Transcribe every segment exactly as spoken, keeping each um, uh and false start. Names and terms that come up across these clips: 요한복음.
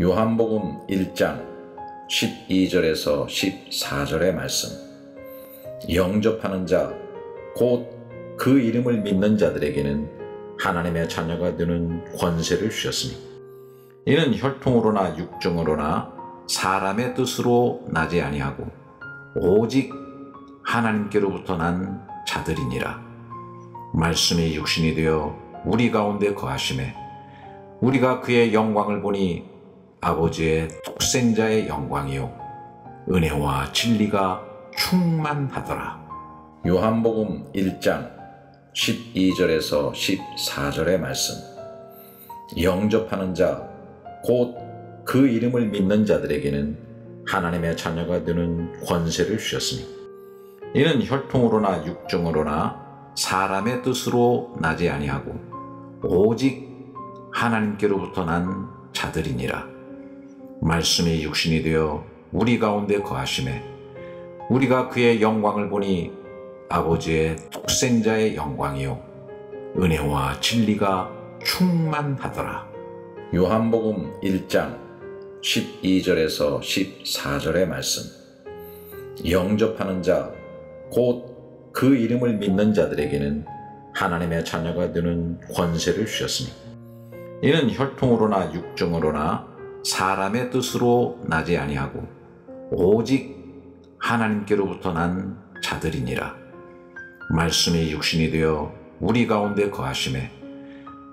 요한복음 일 장 십이 절에서 십사 절의 말씀. 영접하는 자, 곧 그 이름을 믿는 자들에게는 하나님의 자녀가 되는 권세를 주셨으니 이는 혈통으로나 육정으로나 사람의 뜻으로 나지 아니하고 오직 하나님께로부터 난 자들이니라. 말씀이 육신이 되어 우리 가운데 거하심에 우리가 그의 영광을 보니 아버지의 독생자의 영광이요 은혜와 진리가 충만하더라. 요한복음 일 장 십이 절에서 십사 절의 말씀. 영접하는 자, 곧 그 이름을 믿는 자들에게는 하나님의 자녀가 되는 권세를 주셨으니 이는 혈통으로나 육정으로나 사람의 뜻으로 나지 아니하고 오직 하나님께로부터 난 자들이니라. 말씀이 육신이 되어 우리 가운데 거하심에 우리가 그의 영광을 보니 아버지의 독생자의 영광이요 은혜와 진리가 충만하더라. 요한복음 일 장 십이 절에서 십사 절의 말씀. 영접하는 자, 곧 그 이름을 믿는 자들에게는 하나님의 자녀가 되는 권세를 주셨으니 이는 혈통으로나 육정으로나 사람의 뜻으로 나지 아니하고 오직 하나님께로부터 난 자들이니라. 말씀이 육신이 되어 우리 가운데 거하심에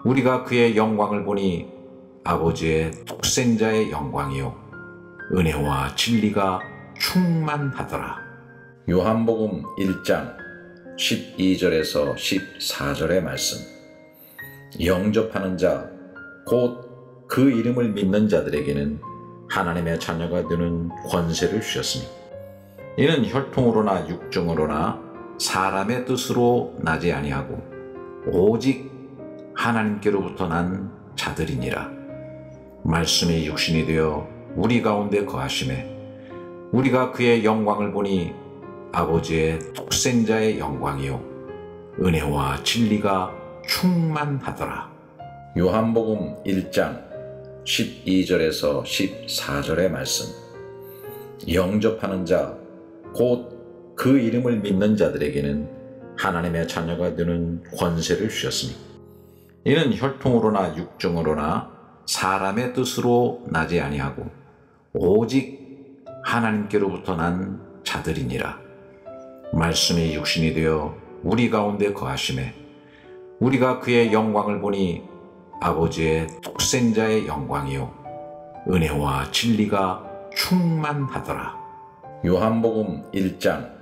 우리가 그의 영광을 보니 아버지의 독생자의 영광이요 은혜와 진리가 충만하더라. 요한복음 일 장 십이 절에서 십사 절의 말씀. 영접하는 자, 곧 그 이름을 믿는 자들에게는 하나님의 자녀가 되는 권세를 주셨으니 이는 혈통으로나 육정으로나 사람의 뜻으로 나지 아니하고 오직 하나님께로부터 난 자들이니라. 말씀이 육신이 되어 우리 가운데 거하심에 우리가 그의 영광을 보니 아버지의 독생자의 영광이요 은혜와 진리가 충만하더라. 요한복음 일 장 십이 절에서 십사 절의 말씀. 영접하는 자, 곧 그 이름을 믿는 자들에게는 하나님의 자녀가 되는 권세를 주셨으니 이는 혈통으로나 육정으로나 사람의 뜻으로 나지 아니하고 오직 하나님께로부터 난 자들이니라. 말씀이 육신이 되어 우리 가운데 거하심에 우리가 그의 영광을 보니 아버지의 독생자의 영광이요 은혜와 진리가 충만하더라. 요한복음 일 장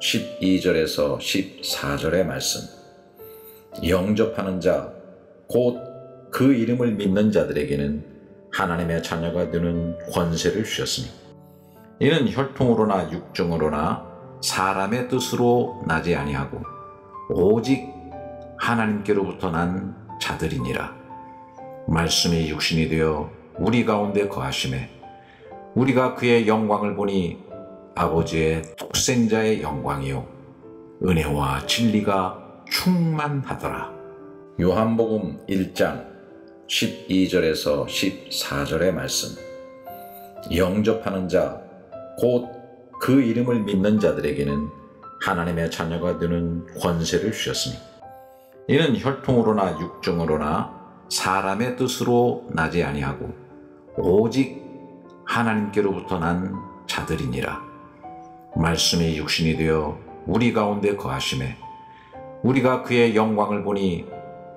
십이 절에서 십사 절의 말씀. 영접하는 자, 곧 그 이름을 믿는 자들에게는 하나님의 자녀가 되는 권세를 주셨으니 이는 혈통으로나 육정으로나 사람의 뜻으로 나지 아니하고 오직 하나님께로부터 난 자들이니라. 말씀이 육신이 되어 우리 가운데 거하심에 우리가 그의 영광을 보니 아버지의 독생자의 영광이요 은혜와 진리가 충만하더라. 요한복음 일 장 십이 절에서 십사 절의 말씀. 영접하는 자, 곧 그 이름을 믿는 자들에게는 하나님의 자녀가 되는 권세를 주셨으니 이는 혈통으로나 육정으로나 사람의 뜻으로 나지 아니하고 오직 하나님께로부터 난 자들이니라. 말씀이 육신이 되어 우리 가운데 거하심에 우리가 그의 영광을 보니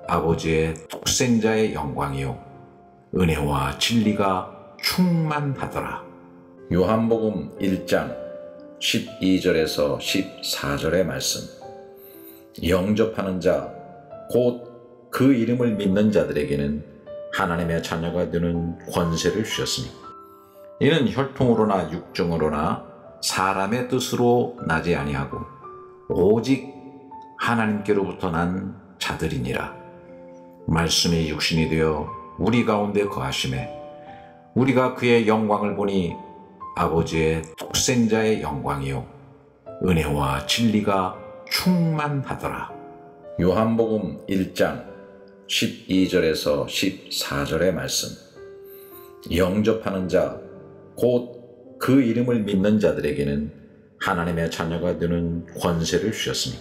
아버지의 독생자의 영광이요 은혜와 진리가 충만하더라. 요한복음 일 장 십이 절에서 십사 절의 말씀. 영접하는 자, 곧 그 이름을 믿는 자들에게는 하나님의 자녀가 되는 권세를 주셨으니 이는 혈통으로나 육정으로나 사람의 뜻으로 나지 아니하고 오직 하나님께로부터 난 자들이니라. 말씀이 육신이 되어 우리 가운데 거하심에 우리가 그의 영광을 보니 아버지의 독생자의 영광이요 은혜와 진리가 충만하더라. 요한복음 일 장 십이 절에서 십사 절의 말씀. 영접하는 자, 곧 그 이름을 믿는 자들에게는 하나님의 자녀가 되는 권세를 주셨으니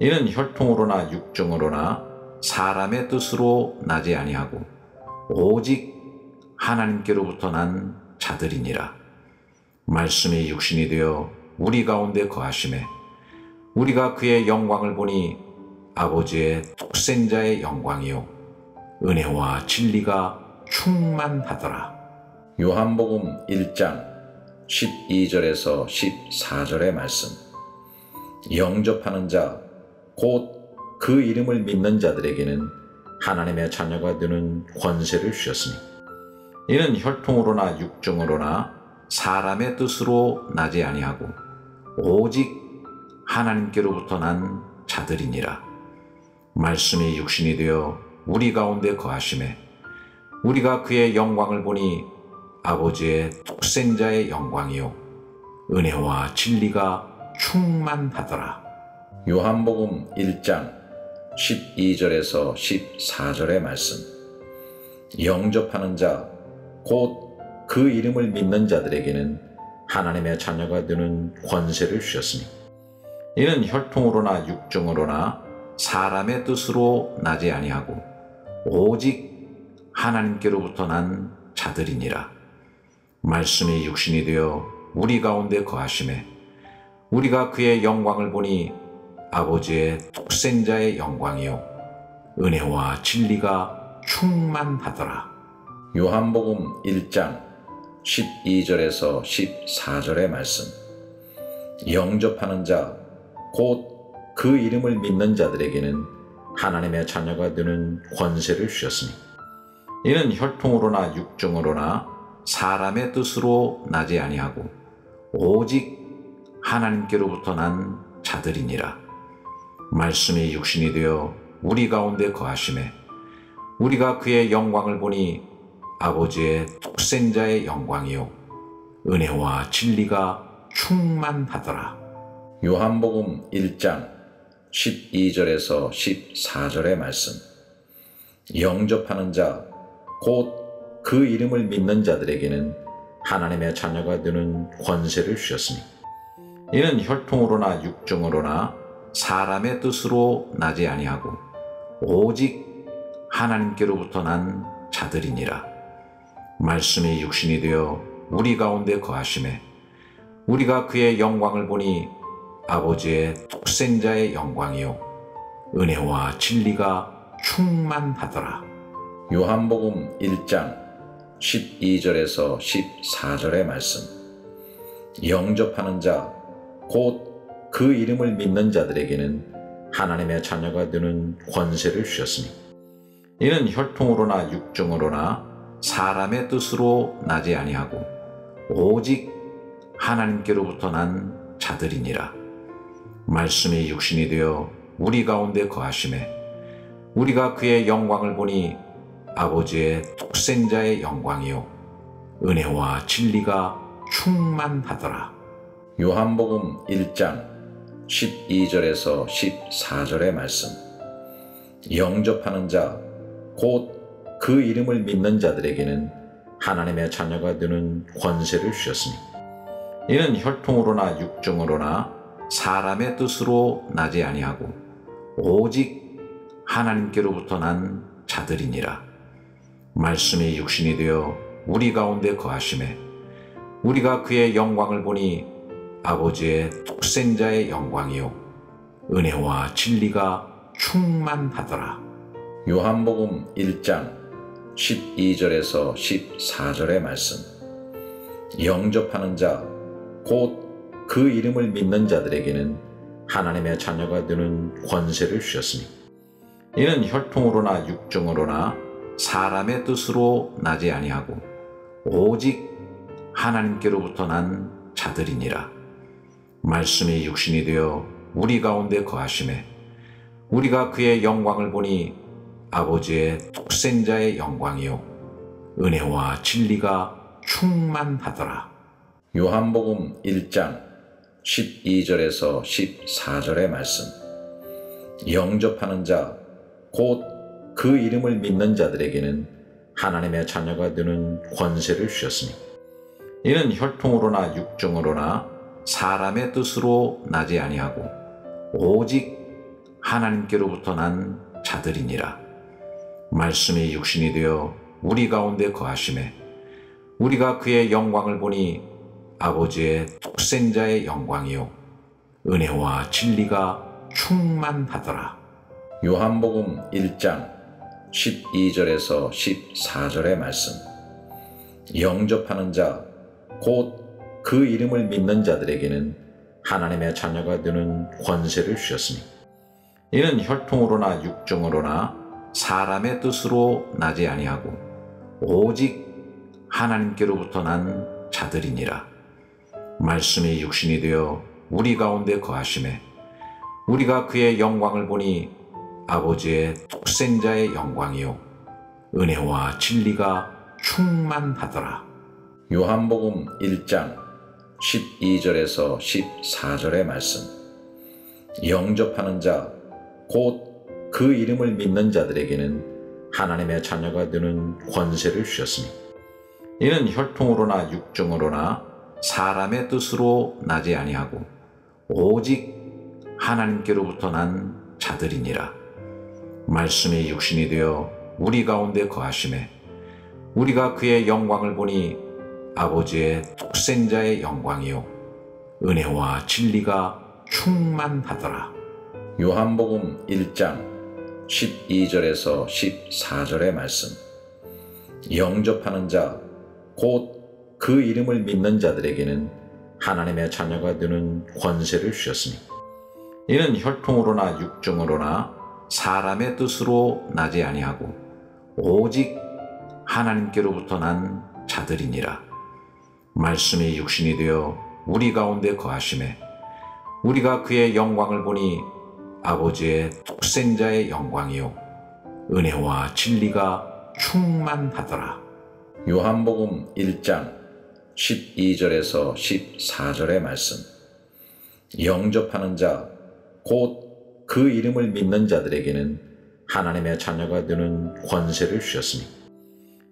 이는 혈통으로나 육정으로나 사람의 뜻으로 나지 아니하고 오직 하나님께로부터 난 자들이니라. 말씀이 육신이 되어 우리 가운데 거하심에 우리가 그의 영광을 보니 아버지의 독생자의 영광이요 은혜와 진리가 충만하더라. 요한복음 일 장 십이 절에서 십사 절의 말씀. 영접하는 자, 곧 그 이름을 믿는 자들에게는 하나님의 자녀가 되는 권세를 주셨으니 이는 혈통으로나 육정으로나 사람의 뜻으로 나지 아니하고 오직 하나님께로부터 난 자들이니라. 말씀이 육신이 되어 우리 가운데 거하심에 우리가 그의 영광을 보니 아버지의 독생자의 영광이요 은혜와 진리가 충만하더라. 요한복음 일 장 십이 절에서 십사 절의 말씀. 영접하는 자, 곧 그 이름을 믿는 자들에게는 하나님의 자녀가 되는 권세를 주셨으니 이는 혈통으로나 육정으로나 사람의 뜻으로 나지 아니하고 오직 하나님께로부터 난 자들이니라. 말씀이 육신이 되어 우리 가운데 거하심에 우리가 그의 영광을 보니 아버지의 독생자의 영광이요 은혜와 진리가 충만하더라. 요한복음 일 장 십이 절에서 십사 절의 말씀. 영접하는 자, 곧 그 이름을 믿는 자들에게는 하나님의 자녀가 되는 권세를 주셨으니 이는 혈통으로나 육정으로나 사람의 뜻으로 나지 아니하고 오직 하나님께로부터 난 자들이니라. 말씀이 육신이 되어 우리 가운데 거하심에 우리가 그의 영광을 보니 아버지의 독생자의 영광이요 은혜와 진리가 충만하더라. 요한복음 일 장 십이 절에서 십사 절의 말씀. 영접하는 자, 곧 그 이름을 믿는 자들에게는 하나님의 자녀가 되는 권세를 주셨으니 이는 혈통으로나 육정으로나 사람의 뜻으로 나지 아니하고 오직 하나님께로부터 난 자들이니라. 말씀이 육신이 되어 우리 가운데 거하심에 우리가 그의 영광을 보니 아버지의 독생자의 영광이요 은혜와 진리가 충만하더라. 요한복음 일 장 십이 절에서 십사 절의 말씀. 영접하는 자, 곧 그 이름을 믿는 자들에게는 하나님의 자녀가 되는 권세를 주셨으니 이는 혈통으로나 육정으로나 사람의 뜻으로 나지 아니하고 오직 하나님께로부터 난 자들이니라. 말씀이 육신이 되어 우리 가운데 거하심에 우리가 그의 영광을 보니 아버지의 독생자의 영광이요 은혜와 진리가 충만하더라. 요한복음 일 장 십이 절에서 십사 절의 말씀. 영접하는 자, 곧 그 이름을 믿는 자들에게는 하나님의 자녀가 되는 권세를 주셨으니 이는 혈통으로나 육정으로나 사람의 뜻으로 나지 아니하고 오직 하나님께로부터 난 자들이니라. 말씀이 육신이 되어 우리 가운데 거하심에 우리가 그의 영광을 보니 아버지의 독생자의 영광이요 은혜와 진리가 충만하더라. 요한복음 일 장 십이 절에서 십사 절의 말씀. 영접하는 자, 곧 그 이름을 믿는 자들에게는 하나님의 자녀가 되는 권세를 주셨으니 이는 혈통으로나 육정으로나 사람의 뜻으로 나지 아니하고 오직 하나님께로부터 난 자들이니라. 말씀이 육신이 되어 우리 가운데 거하심에 우리가 그의 영광을 보니 아버지의 독생자의 영광이요 은혜와 진리가 충만하더라. 요한복음 일 장 십이 절에서 십사 절의 말씀. 영접하는 자, 곧 그 이름을 믿는 자들에게는 하나님의 자녀가 되는 권세를 주셨으니 이는 혈통으로나 육정으로나 사람의 뜻으로 나지 아니하고 오직 하나님께로부터 난 자들이니라. 말씀이 육신이 되어 우리 가운데 거하심에 우리가 그의 영광을 보니 아버지의 독생자의 영광이요 은혜와 진리가 충만하더라. 요한복음 일 장 십이 절에서 십사 절의 말씀. 영접하는 자 곧 그 이름을 믿는 자들에게는 하나님의 자녀가 되는 권세를 주셨으니 이는 혈통으로나 육정으로나 사람의 뜻으로 나지 아니하고 오직 하나님께로부터 난 자들이니라. 말씀이 육신이 되어 우리 가운데 거하심에 우리가 그의 영광을 보니 아버지의 독생자의 영광이요 은혜와 진리가 충만하더라. 요한복음 일 장 십이 절에서 십사 절의 말씀. 영접하는 자 곧 그 이름을 믿는 자들에게는 하나님의 자녀가 되는 권세를 주셨으니 이는 혈통으로나 육정으로나 사람의 뜻으로 나지 아니하고 오직 하나님께로부터 난 자들이니라. 말씀이 육신이 되어 우리 가운데 거하심에 우리가 그의 영광을 보니 아버지의 독생자의 영광이요 은혜와 진리가 충만하더라. 요한복음 일 장 십이 절에서 십사 절의 말씀. 영접하는 자 곧 그 이름을 믿는 자들에게는 하나님의 자녀가 되는 권세를 주셨으니 이는 혈통으로나 육정으로나 사람의 뜻으로 나지 아니하고 오직 하나님께로부터 난 자들이니라. 말씀이 육신이 되어 우리 가운데 거하심에 우리가 그의 영광을 보니 아버지의 독생자의 영광이요 은혜와 진리가 충만하더라. 요한복음 일 장 십이 절에서 십사 절의 말씀. 영접하는 자 곧 그 이름을 믿는 자들에게는 하나님의 자녀가 되는 권세를 주셨으니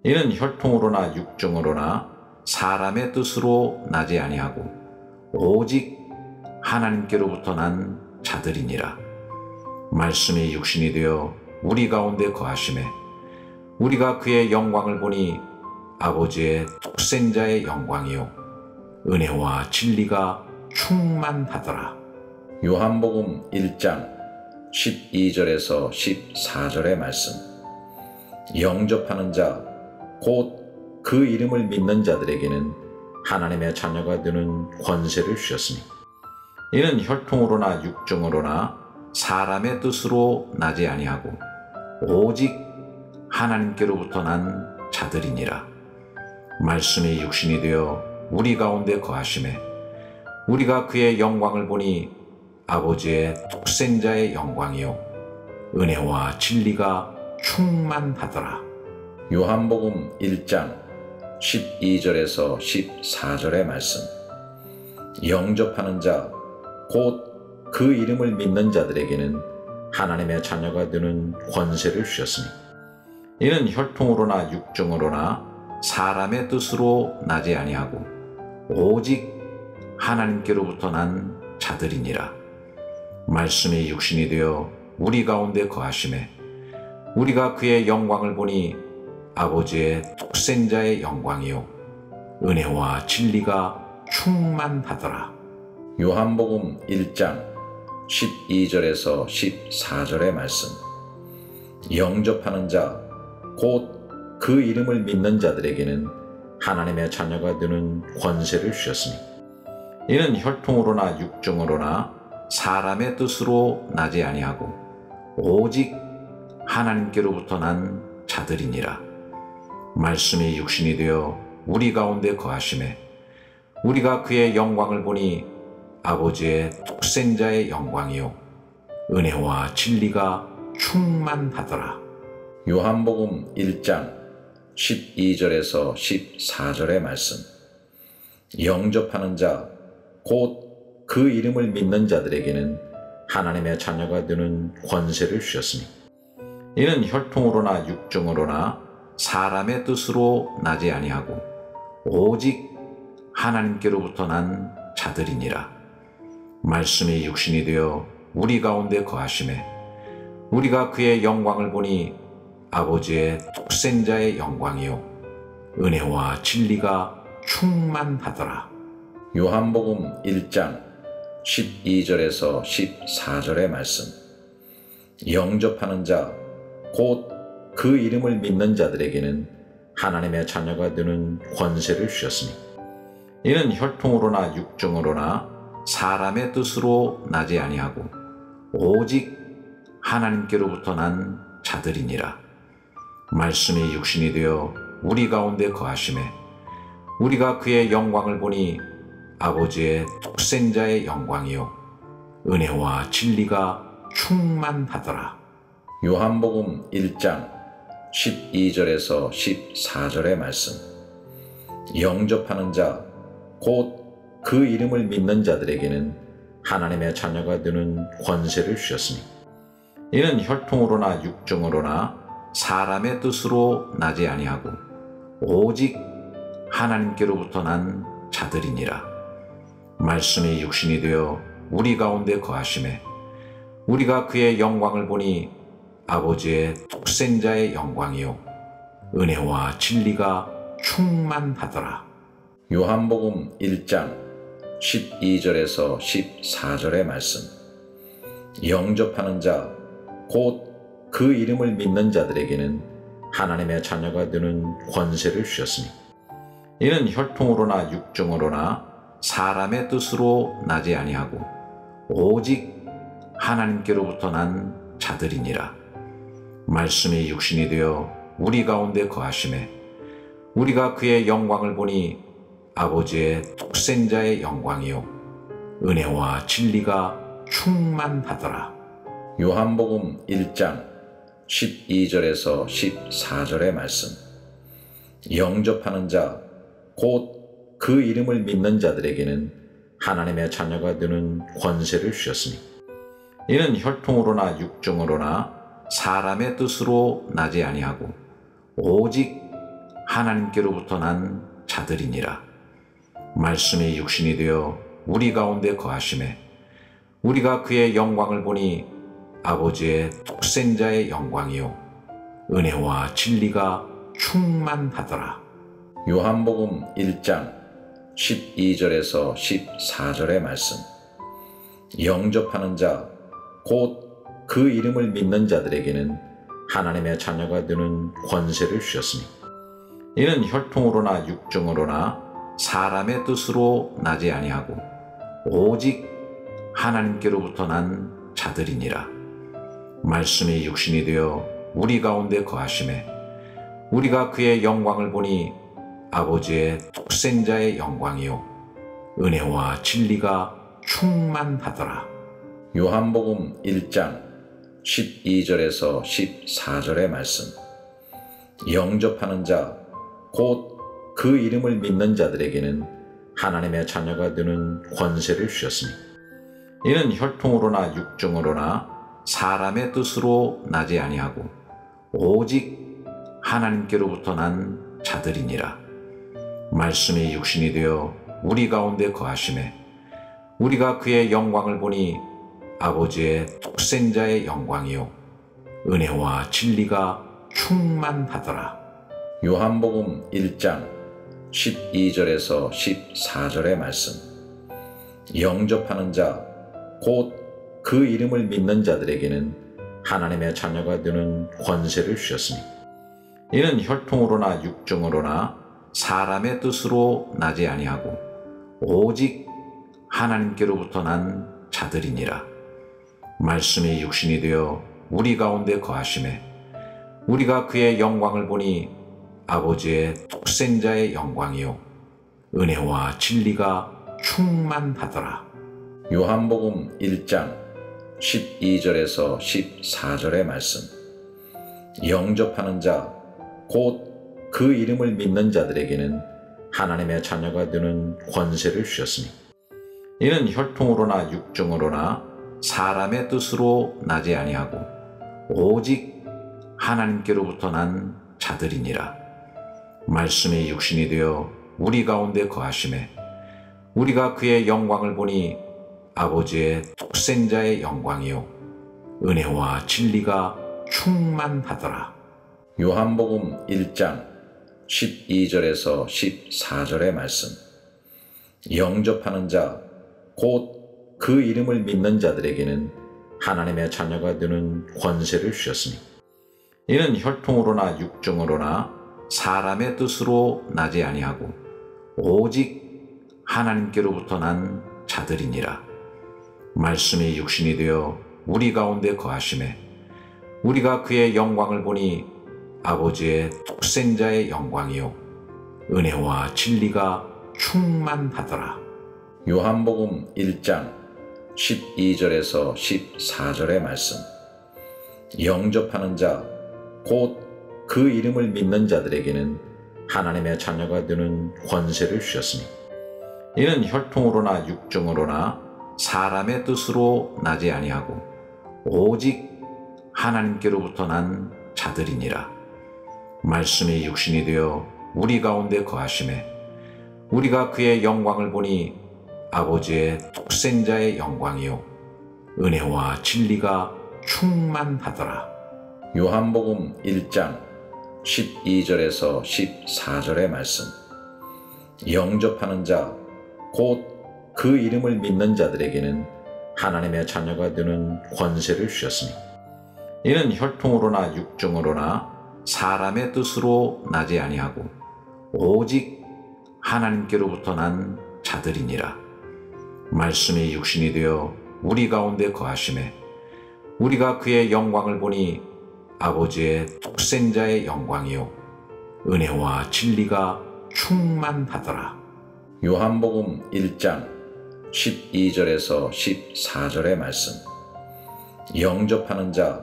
이는 혈통으로나 육정으로나 사람의 뜻으로 나지 아니하고 오직 하나님께로부터 난 자들이니라. 말씀이 육신이 되어 우리 가운데 거하심에 우리가 그의 영광을 보니 아버지의 독생자의 영광이요 은혜와 진리가 충만하더라. 요한복음 일 장 십이 절에서 십사 절의 말씀. 영접하는 자 곧 그 이름을 믿는 자들에게는 하나님의 자녀가 되는 권세를 주셨으니 이는 혈통으로나 육정으로나 사람의 뜻으로 나지 아니하고 오직 하나님께로부터 난 자들이니라. 말씀이 육신이 되어 우리 가운데 거하심에 우리가 그의 영광을 보니 아버지의 독생자의 영광이요 은혜와 진리가 충만하더라. 요한복음 일 장 십이 절에서 십사 절의 말씀. 영접하는 자 곧 그 이름을 믿는 자들에게는 하나님의 자녀가 되는 권세를 주셨으니 이는 혈통으로나 육정으로나 사람의 뜻으로 나지 아니하고 오직 하나님께로부터 난 자들이니라. 말씀이 육신이 되어 우리 가운데 거하심에 우리가 그의 영광을 보니 아버지의 독생자의 영광이요 은혜와 진리가 충만하더라. 요한복음 일 장 십이 절에서 십사 절의 말씀. 영접하는 자 곧 그 이름을 믿는 자들에게는 하나님의 자녀가 되는 권세를 주셨으니 이는 혈통으로나 육정으로나 사람의 뜻으로 나지 아니하고 오직 하나님께로부터 난 자들이니라. 말씀이 육신이 되어 우리 가운데 거하심에 우리가 그의 영광을 보니 아버지의 독생자의 영광이요 은혜와 진리가 충만하더라. 요한복음 일 장 십이 절에서 십사 절의 말씀. 영접하는 자 곧 그 이름을 믿는 자들에게는 하나님의 자녀가 되는 권세를 주셨으니 이는 혈통으로나 육정으로나 사람의 뜻으로 나지 아니하고 오직 하나님께로부터 난 자들이니라. 말씀이 육신이 되어 우리 가운데 거하심에 우리가 그의 영광을 보니 아버지의 독생자의 영광이요 은혜와 진리가 충만하더라. 요한복음 일 장 십이 절에서 십사 절의 말씀. 영접하는 자, 곧 그 이름을 믿는 자들에게는 하나님의 자녀가 되는 권세를 주셨으니 이는 혈통으로나 육정으로나 사람의 뜻으로 나지 아니하고 오직 하나님께로부터 난 자들이니라. 말씀이 육신이 되어 우리 가운데 거하심에 우리가 그의 영광을 보니 아버지의 독생자의 영광이요 은혜와 진리가 충만하더라. 요한복음 일 장 십이 절에서 십사 절의 말씀. 영접하는 자, 곧 그 이름을 믿는 자들에게는 하나님의 자녀가 되는 권세를 주셨으니 이는 혈통으로나 육정으로나 사람의 뜻으로 나지 아니하고 오직 하나님께로부터 난 자들이니라. 말씀이 육신이 되어 우리 가운데 거하심에 우리가 그의 영광을 보니 아버지의 독생자의 영광이요 은혜와 진리가 충만하더라. 요한복음 일 장 십이 절에서 십사 절의 말씀. 영접하는 자, 곧 그 이름을 믿는 자들에게는 하나님의 자녀가 되는 권세를 주셨으니 이는 혈통으로나 육정으로나 사람의 뜻으로 나지 아니하고 오직 하나님께로부터 난 자들이니라. 말씀이 육신이 되어 우리 가운데 거하심에 우리가 그의 영광을 보니 아버지의 독생자의 영광이요 은혜와 진리가 충만하더라. 요한복음 일 장 십이 절에서 십사 절의 말씀. 영접하는 자, 곧 그 이름을 믿는 자들에게는 하나님의 자녀가 되는 권세를 주셨으니 이는 혈통으로나 육정으로나 사람의 뜻으로 나지 아니하고 오직 하나님께로부터 난 자들이니라. 말씀이 육신이 되어 우리 가운데 거하심에 우리가 그의 영광을 보니 아버지의 독생자의 영광이요 은혜와 진리가 충만하더라. 요한복음 일 장 십이 절에서 십사 절의 말씀. 영접하는 자, 곧 그 이름을 믿는 자들에게는 하나님의 자녀가 되는 권세를 주셨으니 이는 혈통으로나 육정으로나 사람의 뜻으로 나지 아니하고 오직 하나님께로부터 난 자들이니라. 말씀이 육신이 되어 우리 가운데 거하심에 우리가 그의 영광을 보니 아버지의 독생자의 영광이요 은혜와 진리가 충만하더라. 요한복음 일 장 십이 절에서 십사 절의 말씀. 영접하는 자, 곧 그 이름을 믿는 자들에게는 하나님의 자녀가 되는 권세를 주셨으니 이는 혈통으로나 육정으로나 사람의 뜻으로 나지 아니하고 오직 하나님께로부터 난 자들이니라. 말씀이 육신이 되어 우리 가운데 거하심에 우리가 그의 영광을 보니 아버지의 독생자의 영광이요 은혜와 진리가 충만하더라. 요한복음 일 장 십이 절에서 십사 절의 말씀. 영접하는 자, 곧 그 이름을 믿는 자들에게는 하나님의 자녀가 되는 권세를 주셨으니 이는 혈통으로나 육정으로나 사람의 뜻으로 나지 아니하고 오직 하나님께로부터 난 자들이니라. 말씀이 육신이 되어 우리 가운데 거하심에 우리가 그의 영광을 보니 아버지의 독생자의 영광이요 은혜와 진리가 충만하더라. 요한복음 일 장 십이 절에서 십사 절의 말씀. 영접하는 자, 곧 그 이름을 믿는 자들에게는 하나님의 자녀가 되는 권세를 주셨으니 이는 혈통으로나 육정으로나 사람의 뜻으로 나지 아니하고 오직 하나님께로부터 난 자들이니라. 말씀이 육신이 되어 우리 가운데 거하심에 우리가 그의 영광을 보니 아버지의 독생자의 영광이요 은혜와 진리가 충만하더라. 요한복음 일 장 십이 절에서 십사 절의 말씀. 영접하는 자, 곧 그 이름을 믿는 자들에게는 하나님의 자녀가 되는 권세를 주셨으니 이는 혈통으로나 육정으로나 사람의 뜻으로 나지 아니하고 오직 하나님께로부터 난 자들이니라. 말씀이 육신이 되어 우리 가운데 거하심에 우리가 그의 영광을 보니 아버지의 독생자의 영광이요 은혜와 진리가 충만하더라. 요한복음 일 장 십이 절에서 십사 절의 말씀. 영접하는 자, 곧 그 이름을 믿는 자들에게는 하나님의 자녀가 되는 권세를 주셨으니 이는 혈통으로나 육정으로나 사람의 뜻으로 나지 아니하고 오직 하나님께로부터 난 자들이니라. 말씀이 육신이 되어 우리 가운데 거하심에 우리가 그의 영광을 보니 아버지의 독생자의 영광이요 은혜와 진리가 충만하더라. 요한복음 일 장 십이 절에서 십사 절의 말씀. 영접하는 자, 곧 그 이름을 믿는 자들에게는 하나님의 자녀가 되는 권세를 주셨으니 이는 혈통으로나 육정으로나 사람의 뜻으로 나지 아니하고 오직 하나님께로부터 난 자들이니라. 말씀이 육신이 되어 우리 가운데 거하심에 우리가 그의 영광을 보니 아버지의 독생자의 영광이요 은혜와 진리가 충만하더라. 요한복음 일 장 십이 절에서 십사 절의 말씀. 영접하는 자,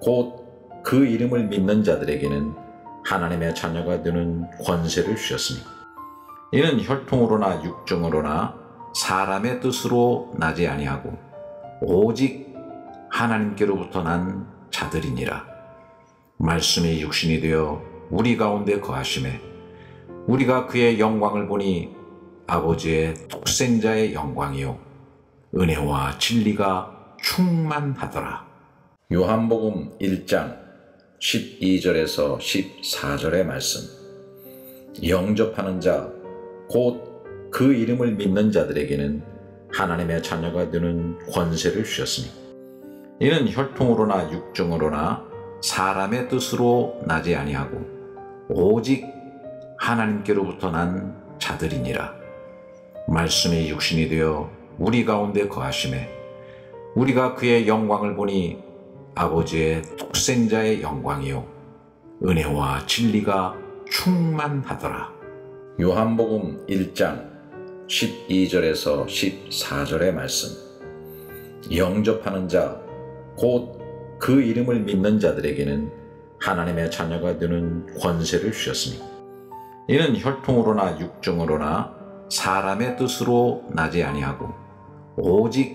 곧 그 이름을 믿는 자들에게는 하나님의 자녀가 되는 권세를 주셨으니 이는 혈통으로나 육정으로나 사람의 뜻으로 나지 아니하고 오직 하나님께로부터 난 자들이니라. 말씀이 육신이 되어 우리 가운데 거하심에 우리가 그의 영광을 보니 아버지의 독생자의 영광이요 은혜와 진리가 충만하더라. 요한복음 일 장 십이 절에서 십사 절의 말씀. 영접하는 자, 곧 그 이름을 믿는 자들에게는 하나님의 자녀가 되는 권세를 주셨으니 이는 혈통으로나 육정으로나 사람의 뜻으로 나지 아니하고 오직 하나님께로부터 난 자들이니라. 말씀이 육신이 되어 우리 가운데 거하심에 우리가 그의 영광을 보니 아버지의 독생자의 영광이요 은혜와 진리가 충만하더라. 요한복음 일 장 십이 절에서 십사 절의 말씀. 영접하는 자, 곧 그 이름을 믿는 자들에게는 하나님의 자녀가 되는 권세를 주셨으니 이는 혈통으로나 육정으로나 사람의 뜻으로 나지 아니하고 오직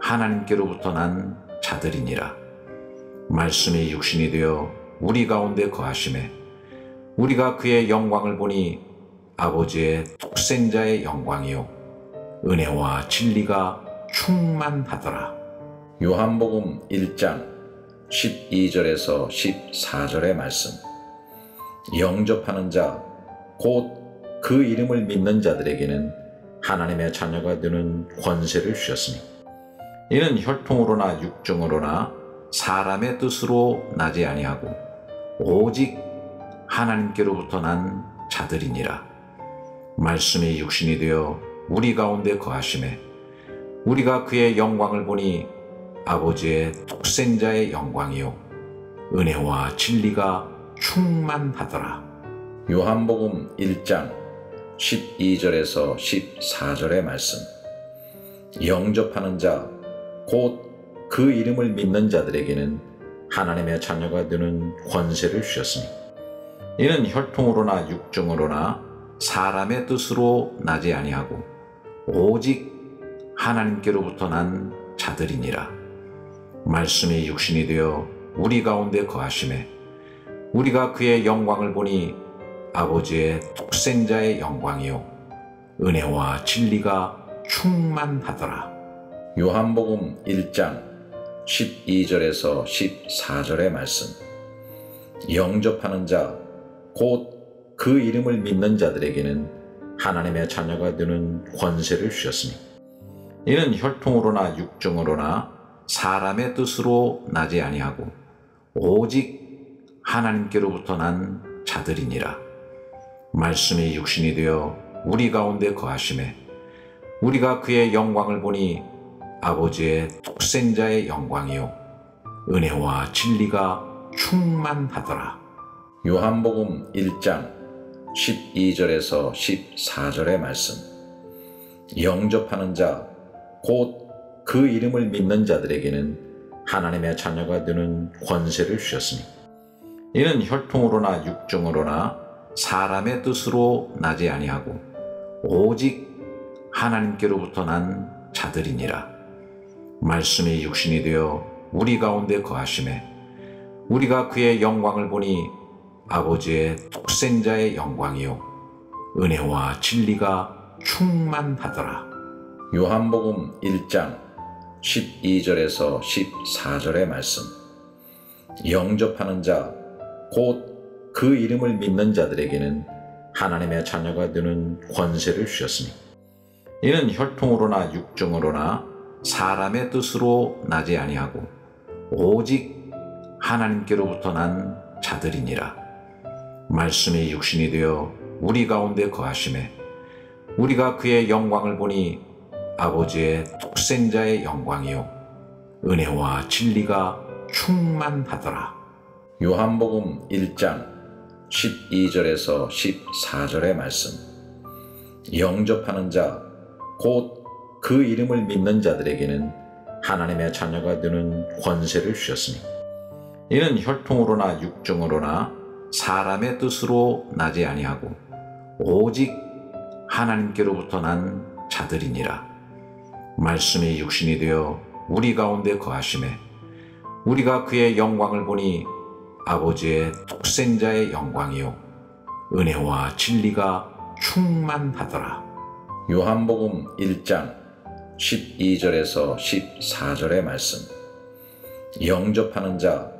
하나님께로부터 난 자들이니라. 말씀이 육신이 되어 우리 가운데 거하심에 우리가 그의 영광을 보니 아버지의 독생자의 영광이요 은혜와 진리가 충만하더라. 요한복음 일 장 십이 절에서 십사 절의 말씀. 영접하는 자, 곧 그 이름을 믿는 자들에게는 하나님의 자녀가 되는 권세를 주셨으니 이는 혈통으로나 육정으로나 사람의 뜻으로 나지 아니하고 오직 하나님께로부터 난 자들이니라. 말씀이 육신이 되어 우리 가운데 거하심에 우리가 그의 영광을 보니 아버지의 독생자의 영광이요 은혜와 진리가 충만하더라. 요한복음 일 장 십이 절에서 십사 절의 말씀. 영접하는 자, 곧 그 이름을 믿는 자들에게는 하나님의 자녀가 되는 권세를 주셨으니 이는 혈통으로나 육정으로나 사람의 뜻으로 나지 아니하고 오직 하나님께로부터 난 자들이니라. 말씀이 육신이 되어 우리 가운데 거하심에 우리가 그의 영광을 보니 아버지의 독생자의 영광이요 은혜와 진리가 충만하더라. 요한복음 일 장 십이 절에서 십사 절의 말씀. 영접하는 자, 곧 그 이름을 믿는 자들에게는 하나님의 자녀가 되는 권세를 주셨으니 이는 혈통으로나 육정으로나 사람의 뜻으로 나지 아니하고 오직 하나님께로부터 난 자들이니라. 말씀이 육신이 되어 우리 가운데 거하심에 우리가 그의 영광을 보니 아버지의 독생자의 영광이요 은혜와 진리가 충만하더라. 요한복음 일 장 십이 절에서 십사 절의 말씀. 영접하는 자, 곧 그 이름을 믿는 자들에게는 하나님의 자녀가 되는 권세를 주셨으니 이는 혈통으로나 육정으로나 사람의 뜻으로 나지 아니하고 오직 하나님께로부터 난 자들이니라. 말씀이 육신이 되어 우리 가운데 거하심에 우리가 그의 영광을 보니 아버지의 독생자의 영광이요 은혜와 진리가 충만하더라. 요한복음 일 장 십이 절에서 십사 절의 말씀. 영접하는 자, 곧 그 이름을 믿는 자들에게는 하나님의 자녀가 되는 권세를 주셨으니 이는 혈통으로나 육정으로나 사람의 뜻으로 나지 아니하고 오직 하나님께로부터 난 자들이니라. 말씀이 육신이 되어 우리 가운데 거하심에 우리가 그의 영광을 보니 아버지의 독생자의 영광이요 은혜와 진리가 충만하더라. 요한복음 일 장 십이 절에서 십사 절의 말씀. 영접하는 자, 곧 그 이름을 믿는 자들에게는 하나님의 자녀가 되는 권세를 주셨으니 이는 혈통으로나 육정으로나 사람의 뜻으로 나지 아니하고 오직 하나님께로부터 난 자들이니라. 말씀이 육신이 되어 우리 가운데 거하심에 우리가 그의 영광을 보니 아버지의 독생자의 영광이요 은혜와 진리가 충만하더라. 요한복음 일 장 십이 절에서 십사 절의 말씀. 영접하는 자,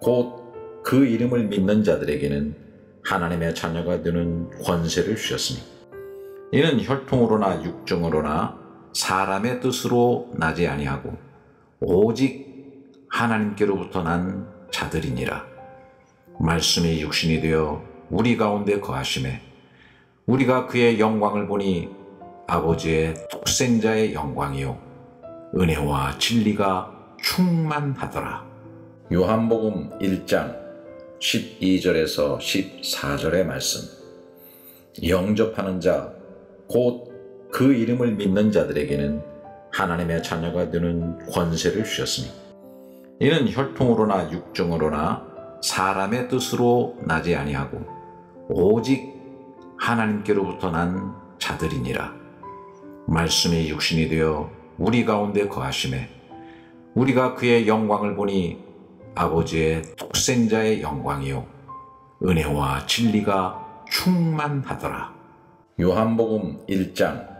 곧 그 이름을 믿는 자들에게는 하나님의 자녀가 되는 권세를 주셨으니 이는 혈통으로나 육정으로나 사람의 뜻으로 나지 아니하고 오직 하나님께로부터 난 자들이니라. 말씀이 육신이 되어 우리 가운데 거하심에 우리가 그의 영광을 보니 아버지의 독생자의 영광이요 은혜와 진리가 충만하더라. 요한복음 일 장 십이 절에서 십사 절의 말씀. 영접하는 자, 곧 그 이름을 믿는 자들에게는 하나님의 자녀가 되는 권세를 주셨으니 이는 혈통으로나 육정으로나 사람의 뜻으로 나지 아니하고 오직 하나님께로부터 난 자들이니라. 말씀이 육신이 되어 우리 가운데 거하심에 우리가 그의 영광을 보니 아버지의 독생자의 영광이요 은혜와 진리가 충만하더라. 요한복음 일 장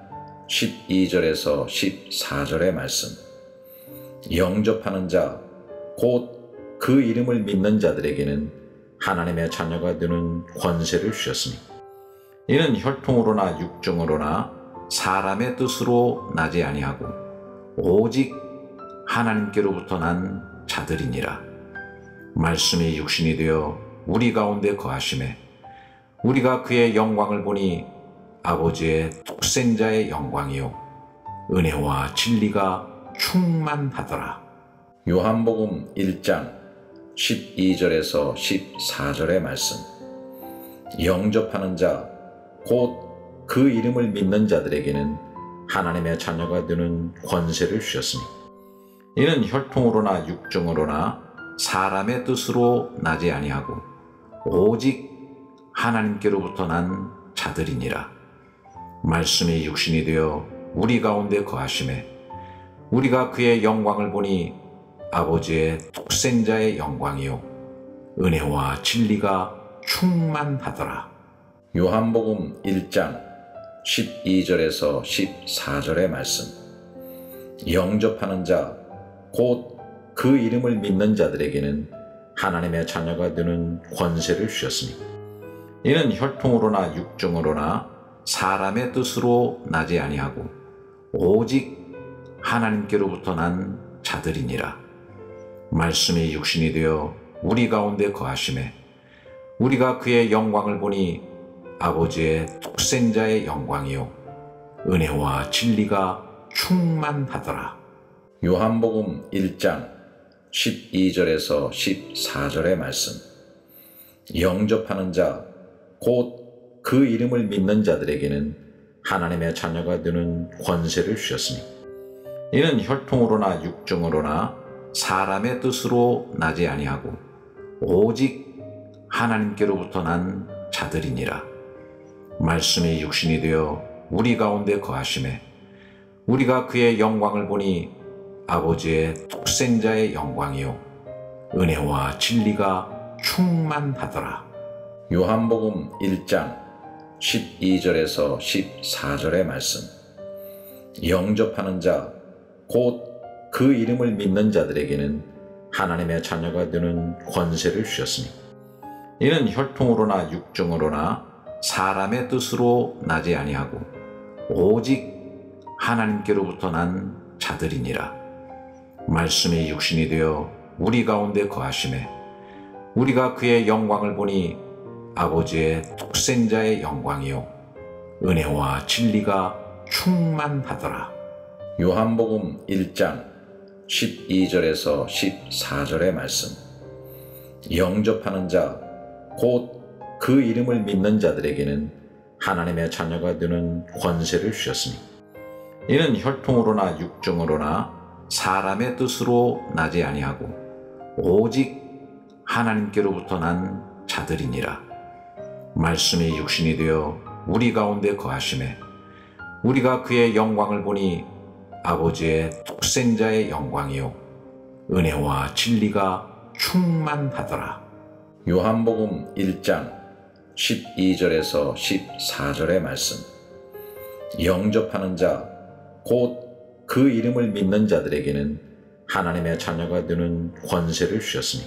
십이 절에서 십사 절의 말씀. 영접하는 자, 곧 그 이름을 믿는 자들에게는 하나님의 자녀가 되는 권세를 주셨으니 이는 혈통으로나 육정으로나 사람의 뜻으로 나지 아니하고 오직 하나님께로부터 난 자들이니라. 말씀이 육신이 되어 우리 가운데 거하심에 우리가 그의 영광을 보니 아버지의 독생자의 영광이요 은혜와 진리가 충만하더라. 요한복음 일 장 십이 절에서 십사 절의 말씀. 영접하는 자, 곧 그 이름을 믿는 자들에게는 하나님의 자녀가 되는 권세를 주셨으니 이는 혈통으로나 육정으로나 사람의 뜻으로 나지 아니하고 오직 하나님께로부터 난 자들이니라. 말씀이 육신이 되어 우리 가운데 거하심에 우리가 그의 영광을 보니 아버지의 독생자의 영광이요 은혜와 진리가 충만하더라. 요한복음 일 장 십이 절에서 십사 절의 말씀. 영접하는 자, 곧 그 이름을 믿는 자들에게는 하나님의 자녀가 되는 권세를 주셨으니 이는 혈통으로나 육정으로나 사람의 뜻으로 나지 아니하고 오직 하나님께로부터 난 자들이니라. 말씀이 육신이 되어 우리 가운데 거하심에 우리가 그의 영광을 보니 아버지의 독생자의 영광이요 은혜와 진리가 충만하더라. 요한복음 일 장 십이 절에서 십사 절의 말씀. 영접하는 자, 곧 그 이름을 믿는 자들에게는 하나님의 자녀가 되는 권세를 주셨으니 이는 혈통으로나 육정으로나 사람의 뜻으로 나지 아니하고 오직 하나님께로부터 난 자들이니라. 말씀이 육신이 되어 우리 가운데 거하심에 우리가 그의 영광을 보니 아버지의 독생자의 영광이요 은혜와 진리가 충만하더라. 요한복음 일 장 십이 절에서 십사 절의 말씀. 영접하는 자, 곧 그 이름을 믿는 자들에게는 하나님의 자녀가 되는 권세를 주셨으니 이는 혈통으로나 육정으로나 사람의 뜻으로 나지 아니하고 오직 하나님께로부터 난 자들이니라. 말씀이 육신이 되어 우리 가운데 거하심에 우리가 그의 영광을 보니 아버지의 독생자의 영광이요 은혜와 진리가 충만하더라. 요한복음 일 장 십이 절에서 십사 절의 말씀. 영접하는 자, 곧 그 이름을 믿는 자들에게는 하나님의 자녀가 되는 권세를 주셨으니 이는 혈통으로나 육정으로나 사람의 뜻으로 나지 아니하고 오직 하나님께로부터 난 자들이니라. 말씀이 육신이 되어 우리 가운데 거하심에 우리가 그의 영광을 보니 아버지의 독생자의 영광이요 은혜와 진리가 충만하더라. 요한복음 일 장 십이 절에서 십사 절의 말씀. 영접하는 자, 곧 그 이름을 믿는 자들에게는 하나님의 자녀가 되는 권세를 주셨으니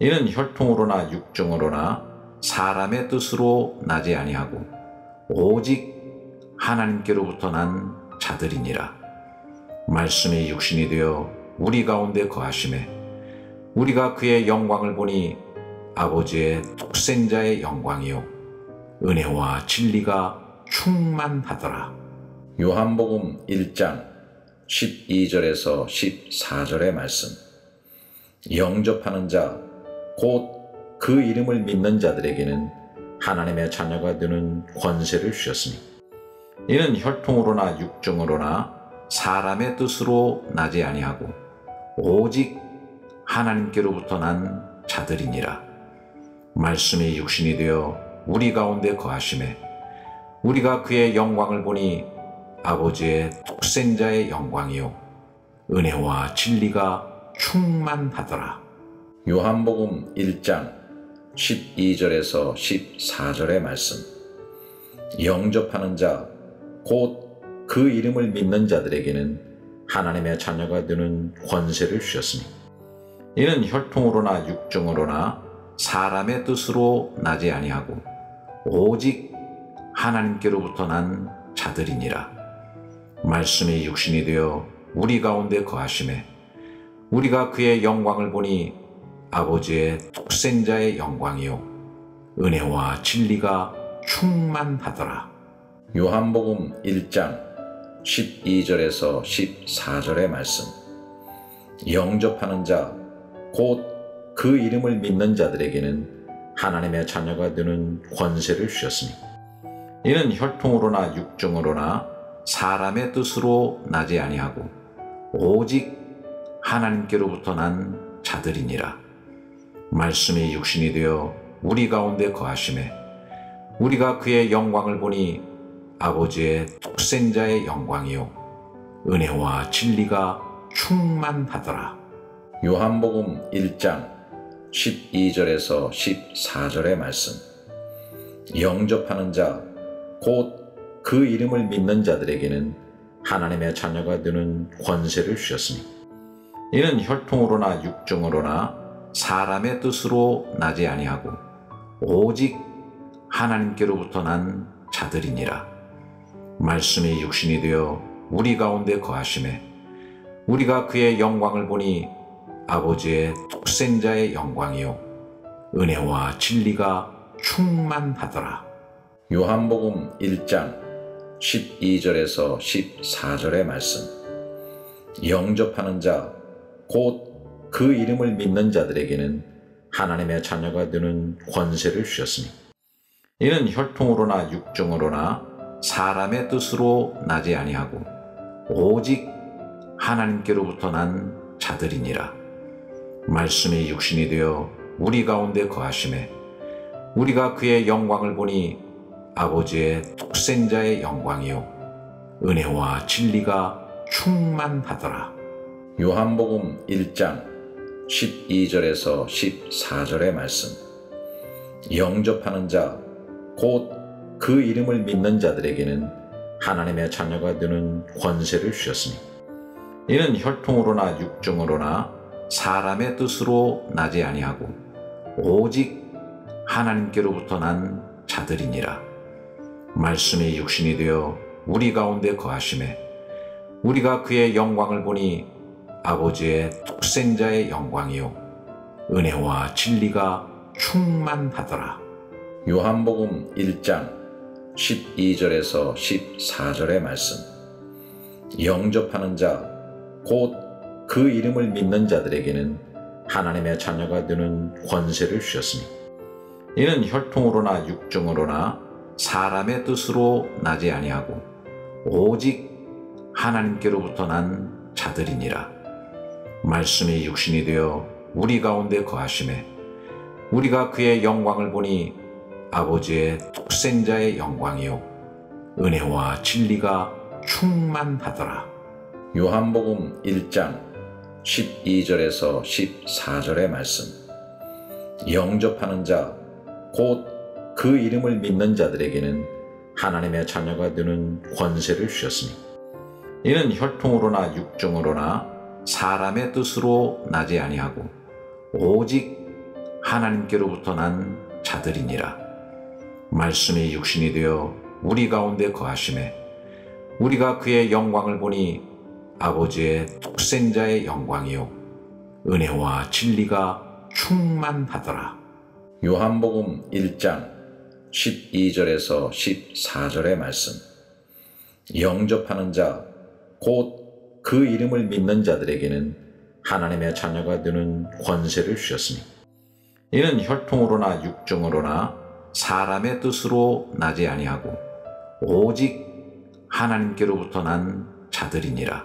이는 혈통으로나 육정으로나 사람의 뜻으로 나지 아니하고 오직 하나님께로부터 난 자들이니라. 말씀이 육신이 되어 우리 가운데 거하심에 우리가 그의 영광을 보니 아버지의 독생자의 영광이요 은혜와 진리가 충만하더라. 요한복음 일 장 십이 절에서 십사 절의 말씀. 영접하는 자, 곧 그 이름을 믿는 자들에게는 하나님의 자녀가 되는 권세를 주셨으니 이는 혈통으로나 육정으로나 사람의 뜻으로 나지 아니하고 오직 하나님께로부터 난 자들이니라. 말씀이 육신이 되어 우리 가운데 거하심에 우리가 그의 영광을 보니 아버지의 독생자의 영광이요 은혜와 진리가 충만하더라. 요한복음 일 장 십이 절에서 십사 절의 말씀. 영접하는 자, 곧 그 이름을 믿는 자들에게는 하나님의 자녀가 되는 권세를 주셨으니 이는 혈통으로나 육정으로나 사람의 뜻으로 나지 아니하고 오직 하나님께로부터 난 자들이니라. 말씀이 육신이 되어 우리 가운데 거하심에 우리가 그의 영광을 보니 아버지의 독생자의 영광이요 은혜와 진리가 충만하더라. 요한복음 일 장 십이 절에서 십사 절의 말씀. 영접하는 자, 곧 그 이름을 믿는 자들에게는 하나님의 자녀가 되는 권세를 주셨으니 이는 혈통으로나 육정으로나 사람의 뜻으로 나지 아니하고 오직 하나님께로부터 난 자들이니라. 말씀이 육신이 되어 우리 가운데 거하심에 우리가 그의 영광을 보니 아버지의 독생자의 영광이요 은혜와 진리가 충만하더라. 요한복음 일 장 십이 절에서 십사 절의 말씀, 영접하는 자 곧 그 이름을 믿는 자들에게는 하나님의 자녀가 되는 권세를 주셨으니 이는 혈통으로나 육정으로나 사람의 뜻으로 나지 아니하고 오직 하나님께로부터 난 자들이니라. 말씀이 육신이 되어 우리 가운데 거하심에 우리가 그의 영광을 보니 아버지의 독생자의 영광이요 은혜와 진리가 충만하더라. 요한복음 일 장 십이 절에서 십사 절의 말씀, 영접하는 자 곧 그 이름을 믿는 자들에게는 하나님의 자녀가 되는 권세를 주셨으니 이는 혈통으로나 육정으로나 사람의 뜻으로 나지 아니하고 오직 하나님께로부터 난 자들이니라. 말씀이 육신이 되어 우리 가운데 거하심에 우리가 그의 영광을 보니 아버지의 독생자의 영광이요 은혜와 진리가 충만하더라. 요한복음 일 장 십이 절에서 십사 절의 말씀, 영접하는 자 곧 그 이름을 믿는 자들에게는 하나님의 자녀가 되는 권세를 주셨으니 이는 혈통으로나 육정으로나 사람의 뜻으로 나지 아니하고 오직 하나님께로부터 난 자들이니라. 말씀이 육신이 되어 우리 가운데 거하심에 우리가 그의 영광을 보니 아버지의 독생자의 영광이요 은혜와 진리가 충만하더라. 요한복음 일 장 십이 절에서 십사 절의 말씀, 영접하는 자 곧 그 이름을 믿는 자들에게는 하나님의 자녀가 되는 권세를 주셨으니 이는 혈통으로나 육정으로나 사람의 뜻으로 나지 아니하고 오직 하나님께로부터 난 자들이니라. 말씀이 육신이 되어 우리 가운데 거하심에 우리가 그의 영광을 보니 아버지의 독생자의 영광이요 은혜와 진리가 충만하더라. 요한복음 일 장 십이 절에서 십사 절의 말씀, 영접하는 자 곧 그 이름을 믿는 자들에게는 하나님의 자녀가 되는 권세를 주셨으니 이는 혈통으로나 육정으로나 사람의 뜻으로 나지 아니하고 오직 하나님께로부터 난 자들이니라. 말씀이 육신이 되어 우리 가운데 거하심에 우리가 그의 영광을 보니 아버지의 독생자의 영광이요 은혜와 진리가 충만하더라. 요한복음 일 장 십이 절에서 십사 절의 말씀, 영접하는 자 곧 그 이름을 믿는 자들에게는 하나님의 자녀가 되는 권세를 주셨으니 이는 혈통으로나 육정으로나 사람의 뜻으로 나지 아니하고 오직 하나님께로부터 난 자들이니라.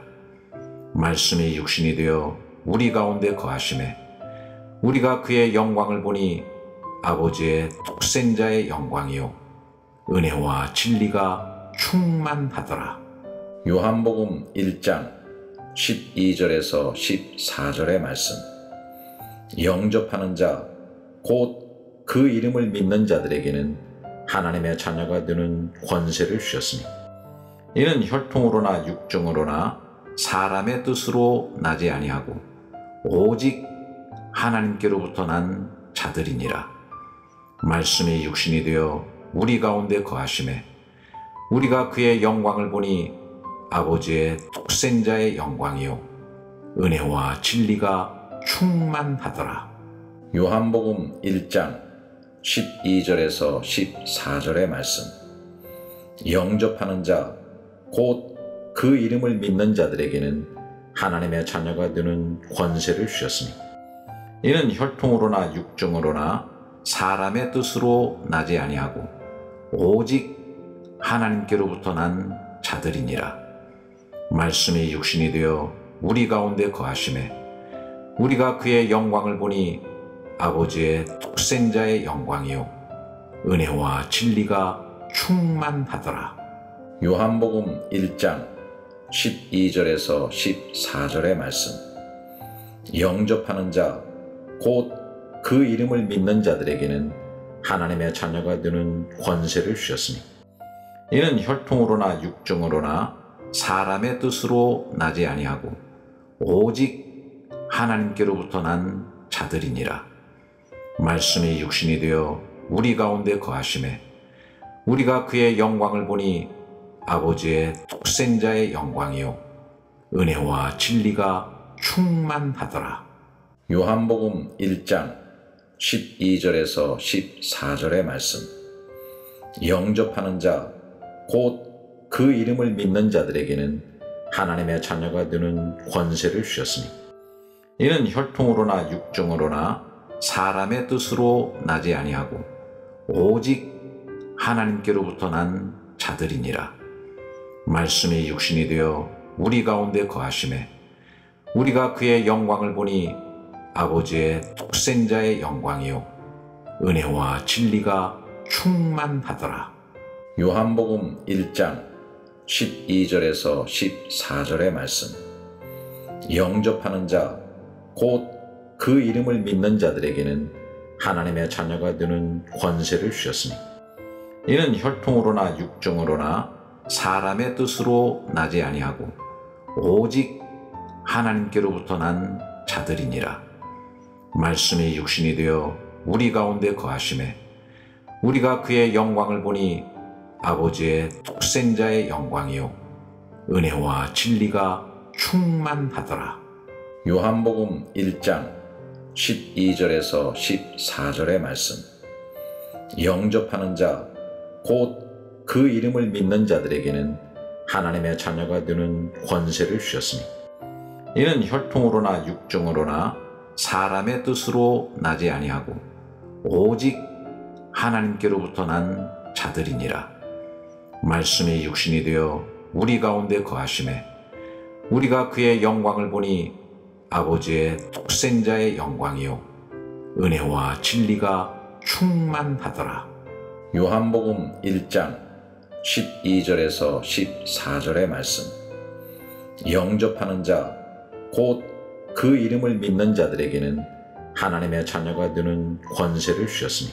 말씀이 육신이 되어 우리 가운데 거하심에 우리가 그의 영광을 보니 아버지의 독생자의 영광이요 은혜와 진리가 충만하더라. 요한복음 일 장 십이 절에서 십사 절의 말씀, 영접하는 자 곧 그 이름을 믿는 자들에게는 하나님의 자녀가 되는 권세를 주셨으니 이는 혈통으로나 육정으로나 사람의 뜻으로 나지 아니하고 오직 하나님께로부터 난 자들이니라. 말씀이 육신이 되어 우리 가운데 거하심에 우리가 그의 영광을 보니 아버지의 독생자의 영광이요 은혜와 진리가 충만하더라. 요한복음 일 장 십이 절에서 십사 절의 말씀, 영접하는 자 곧 그 이름을 믿는 자들에게는 하나님의 자녀가 되는 권세를 주셨으니 이는 혈통으로나 육정으로나 사람의 뜻으로 나지 아니하고 오직 하나님께로부터 난 자들이니라. 말씀이 육신이 되어 우리 가운데 거하심에 우리가 그의 영광을 보니 아버지의 독생자의 영광이요 은혜와 진리가 충만하더라. 요한복음 일 장 십이 절에서 십사 절의 말씀, 영접하는 자 곧 그 이름을 믿는 자들에게는 하나님의 자녀가 되는 권세를 주셨으니 이는 혈통으로나 육정으로나 사람의 뜻으로 나지 아니하고 오직 하나님께로부터 난 자들이니라. 말씀이 육신이 되어 우리 가운데 거하심에 우리가 그의 영광을 보니 아버지의 독생자의 영광이요 은혜와 진리가 충만하더라. 요한복음 일 장 십이 절에서 십사 절의 말씀. 영접하는 자 곧 그 이름을 믿는 자들에게는 하나님의 자녀가 되는 권세를 주셨으니 이는 혈통으로나 육정으로나 사람의 뜻으로 나지 아니하고 오직 하나님께로부터 난 자들이니라. 말씀이 육신이 되어 우리 가운데 거하심에 우리가 그의 영광을 보니 아버지의 독생자의 영광이요 은혜와 진리가 충만하더라. 요한복음 일 장 십이 절에서 십사 절의 말씀. 영접하는 자 곧 그 이름을 믿는 자들에게는 하나님의 자녀가 되는 권세를 주셨으니 이는 혈통으로나 육정으로나 사람의 뜻으로 나지 아니하고 오직 하나님께로부터 난 자들이니라. 말씀이 육신이 되어 우리 가운데 거하심에 우리가 그의 영광을 보니 아버지의 독생자의 영광이요 은혜와 진리가 충만하더라. 요한복음 일 장 십이 절에서 십사 절의 말씀. 영접하는 자 곧 그 이름을 믿는 자들에게는 하나님의 자녀가 되는 권세를 주셨으니 이는 혈통으로나 육정으로나 사람의 뜻으로 나지 아니하고 오직 하나님께로부터 난 자들이니라. 말씀이 육신이 되어 우리 가운데 거하심에 우리가 그의 영광을 보니 아버지의 독생자의 영광이요 은혜와 진리가 충만하더라. 요한복음 일 장 십이 절에서 십사 절의 말씀. 영접하는 자 곧 그 이름을 믿는 자들에게는 하나님의 자녀가 되는 권세를 주셨으니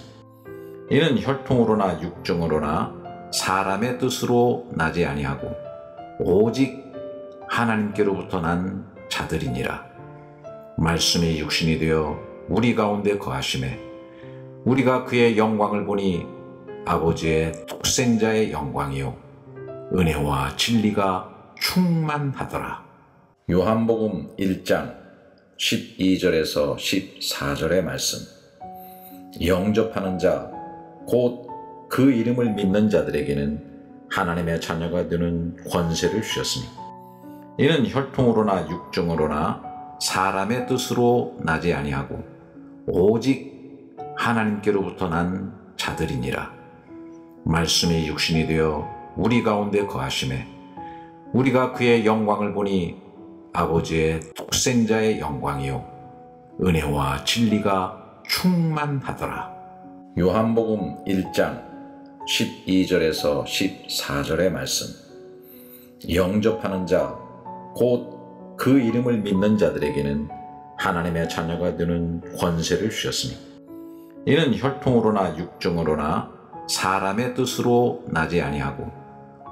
이는 혈통으로나 육정으로나 사람의 뜻으로 나지 아니하고 오직 하나님께로부터 난 자들이니라. 말씀이 육신이 되어 우리 가운데 거하심에 우리가 그의 영광을 보니 아버지의 독생자의 영광이요 은혜와 진리가 충만하더라. 요한복음 일 장 십이 절에서 십사 절의 말씀. 영접하는 자 곧 그 이름을 믿는 자들에게는 하나님의 자녀가 되는 권세를 주셨으니 이는 혈통으로나 육정으로나 사람의 뜻으로 나지 아니하고 오직 하나님께로부터 난 자들이니라. 말씀이 육신이 되어 우리 가운데 거하심에 우리가 그의 영광을 보니 아버지의 독생자의 영광이요 은혜와 진리가 충만하더라. 요한복음 일 장 십이 절에서 십사 절의 말씀. 영접하는 자 곧 그 이름을 믿는 자들에게는 하나님의 자녀가 되는 권세를 주셨으니 이는 혈통으로나 육정으로나 사람의 뜻으로 나지 아니하고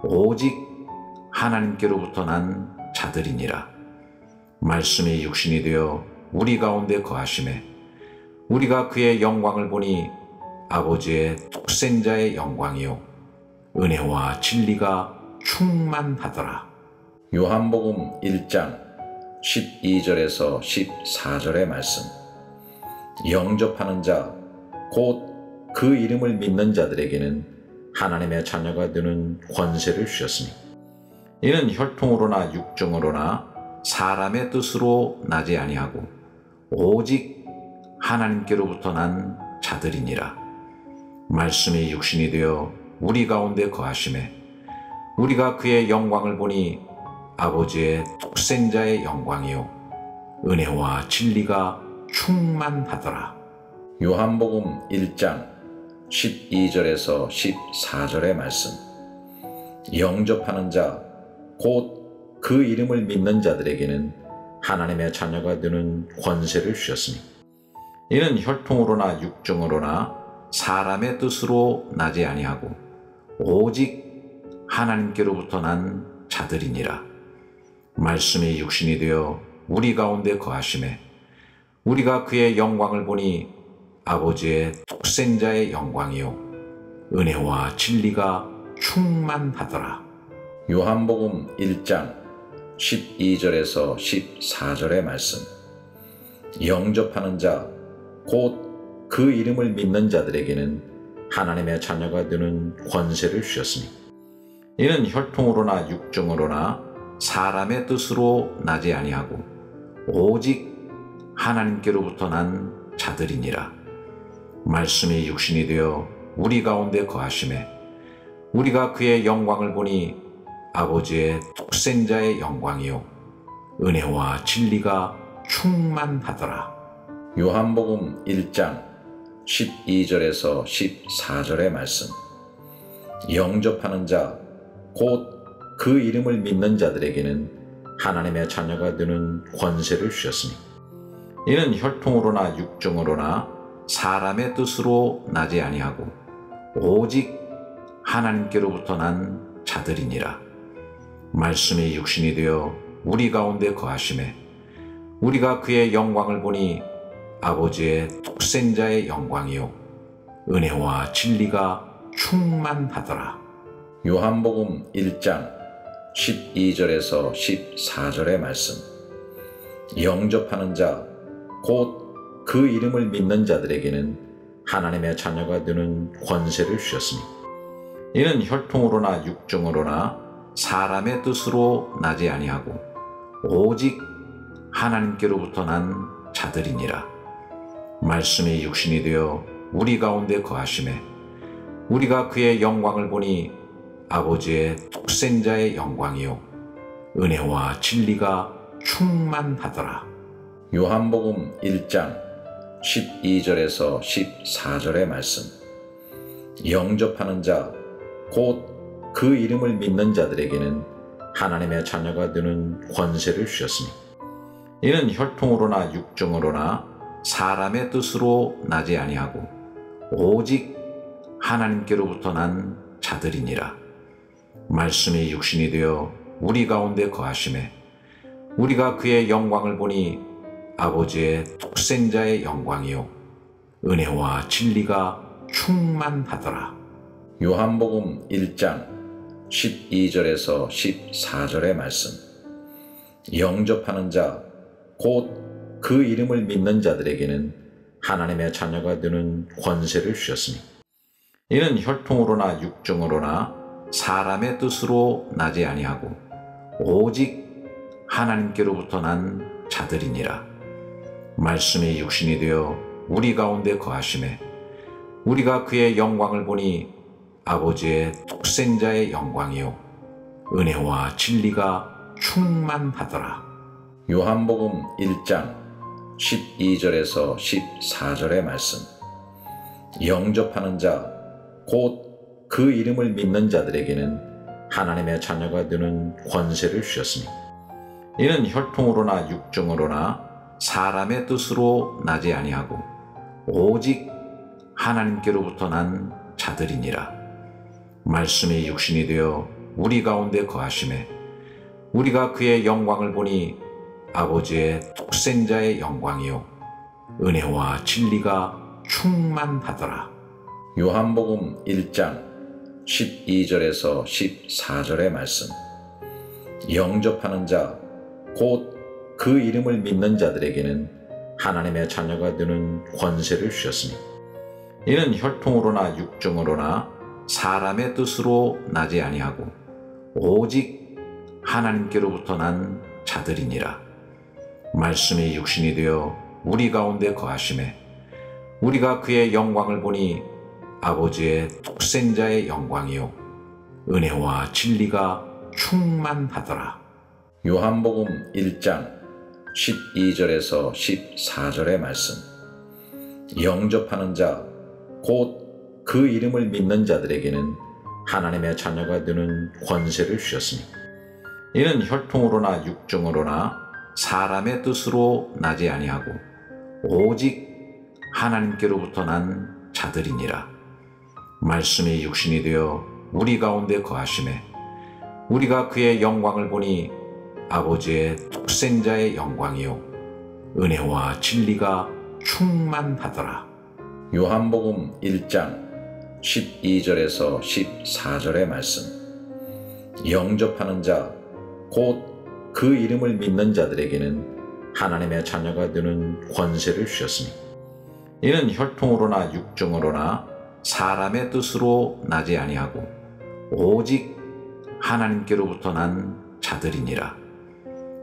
오직 하나님께로부터 난 자들이니라. 말씀이 육신이 되어 우리 가운데 거하심에 우리가 그의 영광을 보니 아버지의 독생자의 영광이요 은혜와 진리가 충만하더라. 요한복음 일 장 십이 절에서 십사 절의 말씀. 영접하는 자 곧 그 이름을 믿는 자들에게는 하나님의 자녀가 되는 권세를 주셨으니 이는 혈통으로나 육정으로나 사람의 뜻으로 나지 아니하고 오직 하나님께로부터 난 자들이니라. 말씀이 육신이 되어 우리 가운데 거하심에 우리가 그의 영광을 보니 아버지의 독생자의 영광이요 은혜와 진리가 충만하더라. 요한복음 일 장 십이 절에서 십사 절의 말씀. 영접하는 자 곧 그 이름을 믿는 자들에게는 하나님의 자녀가 되는 권세를 주셨으니 이는 혈통으로나 육정으로나 사람의 뜻으로 나지 아니하고 오직 하나님께로부터 난 자들이니라. 말씀이 육신이 되어 우리 가운데 거하심에 우리가 그의 영광을 보니 아버지의 독생자의 영광이요 은혜와 진리가 충만하더라. 요한복음 일 장 십이 절에서 십사 절의 말씀. 영접하는 자, 곧 그 이름을 믿는 자들에게는 하나님의 자녀가 되는 권세를 주셨으니 이는 혈통으로나 육정으로나 사람의 뜻으로 나지 아니하고 오직 하나님께로부터 난 자들이니라. 말씀이 육신이 되어 우리 가운데 거하심에 우리가 그의 영광을 보니 아버지의 독생자의 영광이요 은혜와 진리가 충만하더라. 요한복음 일 장 십이 절에서 십사 절의 말씀. 영접하는 자, 곧 그 이름을 믿는 자들에게는 하나님의 자녀가 되는 권세를 주셨으니 이는 혈통으로나 육정으로나 사람의 뜻으로 나지 아니하고 오직 하나님께로부터 난 자들이니라. 말씀이 육신이 되어 우리 가운데 거하심에 우리가 그의 영광을 보니 아버지의 독생자의 영광이요 은혜와 진리가 충만하더라. 요한복음 일 장 십이 절에서 십사 절의 말씀. 영접하는 자, 곧 그 이름을 믿는 자들에게는 하나님의 자녀가 되는 권세를 주셨으니 이는 혈통으로나 육정으로나 사람의 뜻으로 나지 아니하고 오직 하나님께로부터 난 자들이니라. 말씀이 육신이 되어 우리 가운데 거하심에 우리가 그의 영광을 보니 아버지의 독생자의 영광이요 은혜와 진리가 충만하더라. 요한복음 일 장 십이 절에서 십사 절의 말씀. 영접하는 자, 곧 그 이름을 믿는 자들에게는 하나님의 자녀가 되는 권세를 주셨으니 이는 혈통으로나 육정으로나 사람의 뜻으로 나지 아니하고 오직 하나님께로부터 난 자들이니라. 말씀이 육신이 되어 우리 가운데 거하심에 우리가 그의 영광을 보니 아버지의 독생자의 영광이요 은혜와 진리가 충만하더라. 요한복음 일 장 십이 절에서 십사 절의 말씀. 영접하는 자, 곧 그 이름을 믿는 자들에게는 하나님의 자녀가 되는 권세를 주셨으니 이는 혈통으로나 육정으로나 사람의 뜻으로 나지 아니하고 오직 하나님께로부터 난 자들이니라. 말씀이 육신이 되어 우리 가운데 거하심에 우리가 그의 영광을 보니 아버지의 독생자의 영광이요 은혜와 진리가 충만하더라. 요한복음 일 장 십이 절에서 십사 절의 말씀. 영접하는 자, 곧 그 이름을 믿는 자들에게는 하나님의 자녀가 되는 권세를 주셨으니 이는 혈통으로나 육정으로나 사람의 뜻으로 나지 아니하고 오직 하나님께로부터 난 자들이니라. 말씀이 육신이 되어 우리 가운데 거하심에 우리가 그의 영광을 보니 아버지의 독생자의 영광이요 은혜와 진리가 충만하더라. 요한복음 일 장 십이 절에서 십사 절의 말씀. 영접하는 자, 곧 그 이름을 믿는 자들에게는 하나님의 자녀가 되는 권세를 주셨으니 이는 혈통으로나 육정으로나 사람의 뜻으로 나지 아니하고 오직 하나님께로부터 난 자들이니라. 말씀이 육신이 되어 우리 가운데 거하심에 우리가 그의 영광을 보니 아버지의 독생자의 영광이요 은혜와 진리가 충만하더라. 요한복음 일 장 십이 절에서 십사 절의 말씀. 영접하는 자, 곧 그 이름을 믿는 자들에게는 하나님의 자녀가 되는 권세를 주셨으니 이는 혈통으로나 육정으로나 사람의 뜻으로 나지 아니하고 오직 하나님께로부터 난 자들이니라. 말씀이 육신이 되어 우리 가운데 거하심에 우리가 그의 영광을 보니 아버지의 독생자의 영광이요 은혜와 진리가 충만하더라. 요한복음 일 장 십이 절에서 십사 절의 말씀. 영접하는 자, 곧 그 이름을 믿는 자들에게는 하나님의 자녀가 되는 권세를 주셨으니 이는 혈통으로나 육정으로나 사람의 뜻으로 나지 아니하고 오직 하나님께로부터 난 자들이니라.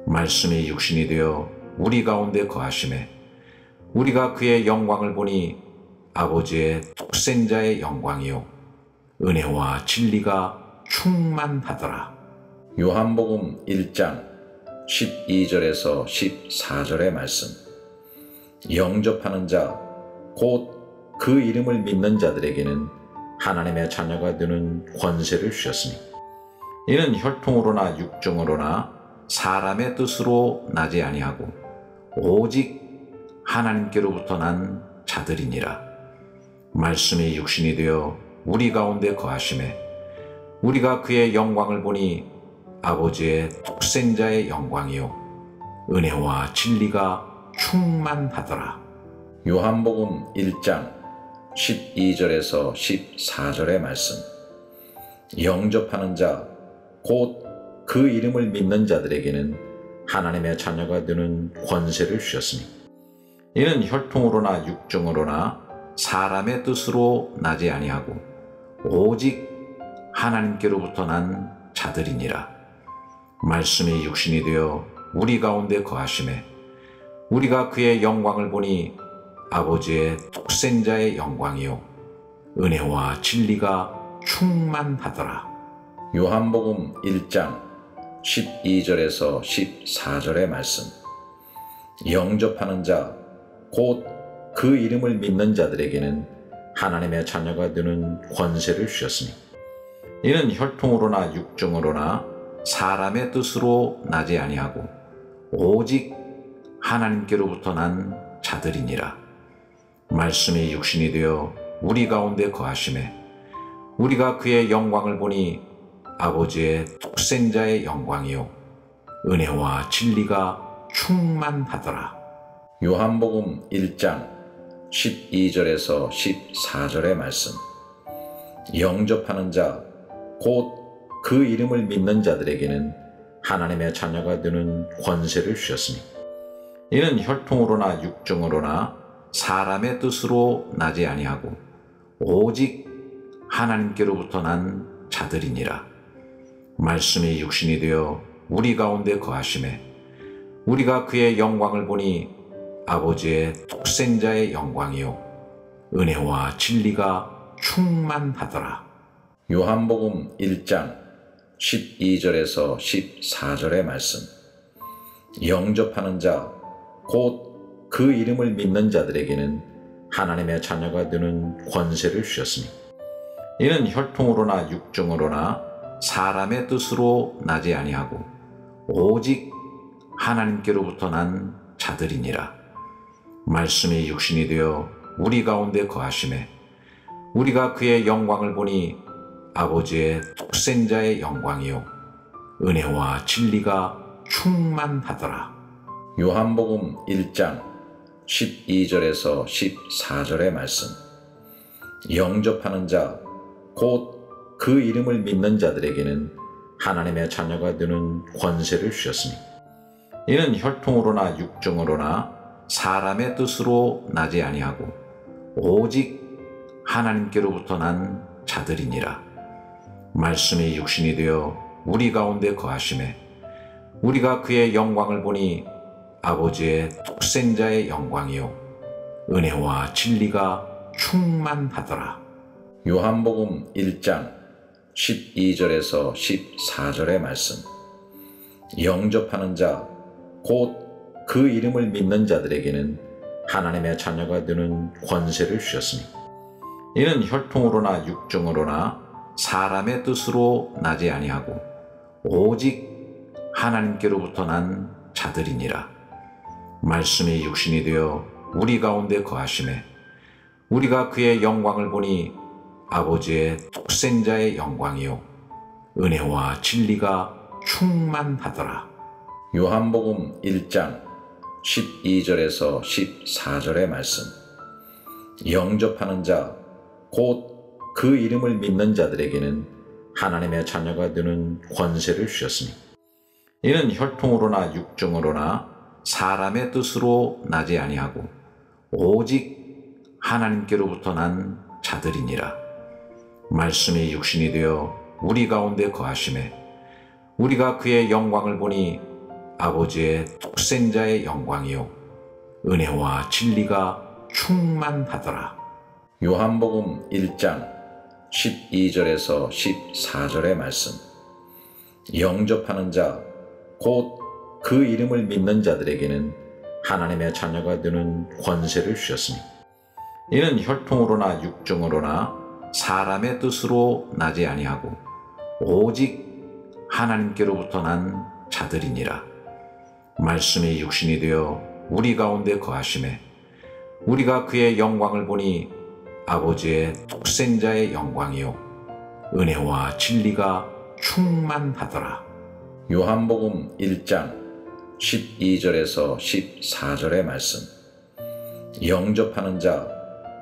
말씀이 육신이 되어 우리 가운데 거하심에 우리가 그의 영광을 보니 아버지의 독생자의 영광이요 은혜와 진리가 충만하더라. 요한복음 일 장 십이 절에서 십사 절의 말씀. 영접하는 자, 곧 그 이름을 믿는 자들에게는 하나님의 자녀가 되는 권세를 주셨으니 이는 혈통으로나 육정으로나 사람의 뜻으로 나지 아니하고 오직 하나님께로부터 난 자들이니라. 말씀이 육신이 되어 우리 가운데 거하심에 우리가 그의 영광을 보니 아버지의 독생자의 영광이요 은혜와 진리가 충만하더라. 요한복음 일 장 십이 절에서 십사 절의 말씀. 영접하는 자, 곧 그 이름을 믿는 자들에게는 하나님의 자녀가 되는 권세를 주셨으니 이는 혈통으로나 육정으로나 사람의 뜻으로 나지 아니하고 오직 하나님께로부터 난 자들이니라. 말씀이 육신이 되어 우리 가운데 거하심에 우리가 그의 영광을 보니 아버지의 독생자의 영광이요 은혜와 진리가 충만하더라. 요한복음 일 장 십이 절에서 십사 절의 말씀. 영접하는 자, 곧 그 이름을 믿는 자들에게는 하나님의 자녀가 되는 권세를 주셨으니 이는 혈통으로나 육정으로나 사람의 뜻으로 나지 아니하고 오직 하나님께로부터 난 자들이니라. 말씀이 육신이 되어 우리 가운데 거하심에 우리가 그의 영광을 보니 아버지의 독생자의 영광이요 은혜와 진리가 충만하더라. 요한복음 일 장 십이 절에서 십사 절의 말씀. 영접하는 자, 곧 그 이름을 믿는 자들에게는 하나님의 자녀가 되는 권세를 주셨으니 이는 혈통으로나 육정으로나 사람의 뜻으로 나지 아니하고 오직 하나님께로부터 난 자들이니라. 말씀이 육신이 되어 우리 가운데 거하심에 우리가 그의 영광을 보니 아버지의 독생자의 영광이요 은혜와 진리가 충만하더라. 요한복음 일 장 십이 절에서 십사 절의 말씀. 영접하는 자, 곧 그 이름을 믿는 자들에게는 하나님의 자녀가 되는 권세를 주셨으니 이는 혈통으로나 육정으로나 사람의 뜻으로 나지 아니하고 오직 하나님께로부터 난 자들이니라. 말씀이 육신이 되어 우리 가운데 거하심에 우리가 그의 영광을 보니 아버지의 독생자의 영광이요 은혜와 진리가 충만하더라. 요한복음 일 장 십이 절에서 십사 절의 말씀. 영접하는 자, 곧 그 이름을 믿는 자들에게는 하나님의 자녀가 되는 권세를 주셨으니 이는 혈통으로나 육정으로나 사람의 뜻으로 나지 아니하고 오직 하나님께로부터 난 자들이니라. 말씀이 육신이 되어 우리 가운데 거하심에 우리가 그의 영광을 보니 아버지의 독생자의 영광이요 은혜와 진리가 충만하더라. 요한복음 일 장 십이 절에서 십사 절의 말씀. 영접하는 자, 곧 그 이름을 믿는 자들에게는 하나님의 자녀가 되는 권세를 주셨으니 이는 혈통으로나 육정으로나 사람의 뜻으로 나지 아니하고 오직 하나님께로부터 난 자들이니라. 말씀이 육신이 되어 우리 가운데 거하심에 우리가 그의 영광을 보니 아버지의 독생자의 영광이요 은혜와 진리가 충만하더라. 요한복음 일 장 십이 절에서 십사 절의 말씀. 영접하는 자, 곧 그 이름을 믿는 자들에게는 하나님의 자녀가 되는 권세를 주셨으니 이는 혈통으로나 육정으로나 사람의 뜻으로 나지 아니하고 오직 하나님께로부터 난 자들이니라. 말씀이 육신이 되어 우리 가운데 거하심에 우리가 그의 영광을 보니 아버지의 독생자의 영광이요 은혜와 진리가 충만하더라. 요한복음 일 장 십이 절에서 십사 절의 말씀. 영접하는 자, 곧 그 이름을 믿는 자들에게는 하나님의 자녀가 되는 권세를 주셨으니 이는 혈통으로나 육정으로나 사람의 뜻으로 나지 아니하고 오직 하나님께로부터 난 자들이니라. 말씀이 육신이 되어 우리 가운데 거하심에 우리가 그의 영광을 보니 아버지의 독생자의 영광이요 은혜와 진리가 충만하더라. 요한복음 일 장 십이 절에서 십사 절의 말씀. 영접하는 자,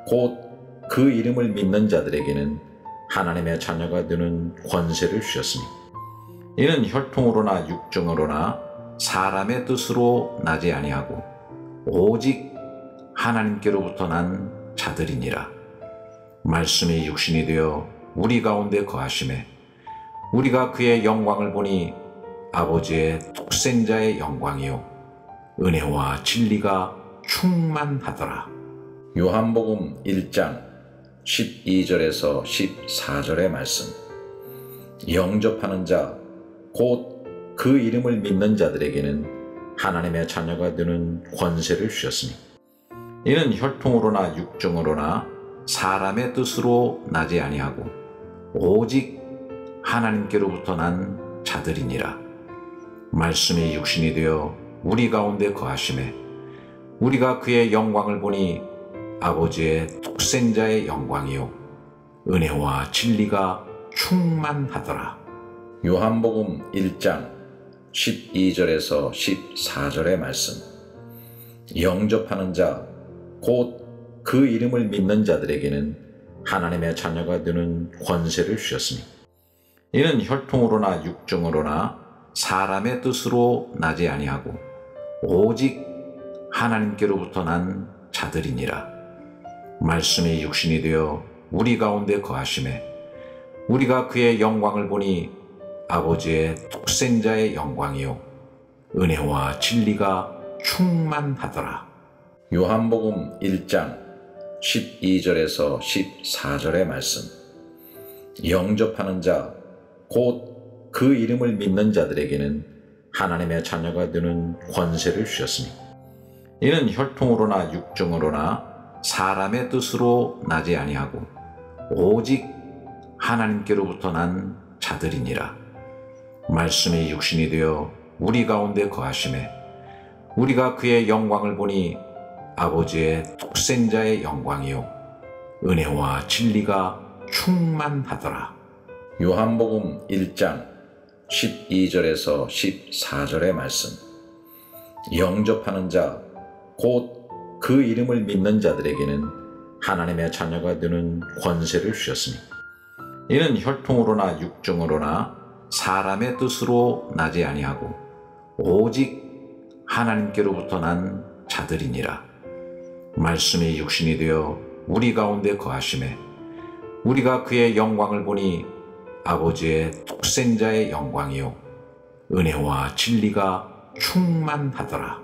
곧 그 이름을 믿는 자들에게는 하나님의 자녀가 되는 권세를 주셨으니 이는 혈통으로나 육정으로나 사람의 뜻으로 나지 아니하고 오직 하나님께로부터 난 자들이니라. 말씀이 육신이 되어 우리 가운데 거하심에 우리가 그의 영광을 보니 아버지의 독생자의 영광이요 은혜와 진리가 충만하더라. 요한복음 일 장 십이 절에서 십사 절의 말씀. 영접하는 자, 곧 그 이름을 믿는 자들에게는 하나님의 자녀가 되는 권세를 주셨으니 이는 혈통으로나 육정으로나 사람의 뜻으로 나지 아니하고 오직 하나님께로부터 난 자들이니라. 말씀이 육신이 되어 우리 가운데 거하심에 우리가 그의 영광을 보니 아버지의 독생자의 영광이요 은혜와 진리가 충만하더라. 요한복음 일 장 십이 절에서 십사 절의 말씀. 영접하는 자, 곧 그 이름을 믿는 자들에게는 하나님의 자녀가 되는 권세를 주셨으니 이는 혈통으로나 육정으로나 사람의 뜻으로 나지 아니하고 오직 하나님께로부터 난 자들이니라. 말씀이 육신이 되어 우리 가운데 거하심에 우리가 그의 영광을 보니 아버지의 독생자의 영광이요 은혜와 진리가 충만하더라. 요한복음 일 장 십이 절에서 십사 절의 말씀. 영접하는 자, 곧 그 이름을 믿는 자들에게는 하나님의 자녀가 되는 권세를 주셨으니 이는 혈통으로나 육정으로나 사람의 뜻으로 나지 아니하고 오직 하나님께로부터 난 자들이니라. 말씀이 육신이 되어 우리 가운데 거하심에 우리가 그의 영광을 보니 아버지의 독생자의 영광이요 은혜와 진리가 충만하더라. 요한복음 일 장 십이 절에서 십사 절의 말씀. 영접하는 자, 곧 그 이름을 믿는 자들에게는 하나님의 자녀가 되는 권세를 주셨으니 이는 혈통으로나 육정으로나 사람의 뜻으로 나지 아니하고 오직 하나님께로부터 난 자들이니라. 말씀이 육신이 되어 우리 가운데 거하심에 우리가 그의 영광을 보니 아버지의 독생자의 영광이요 은혜와 진리가 충만하더라.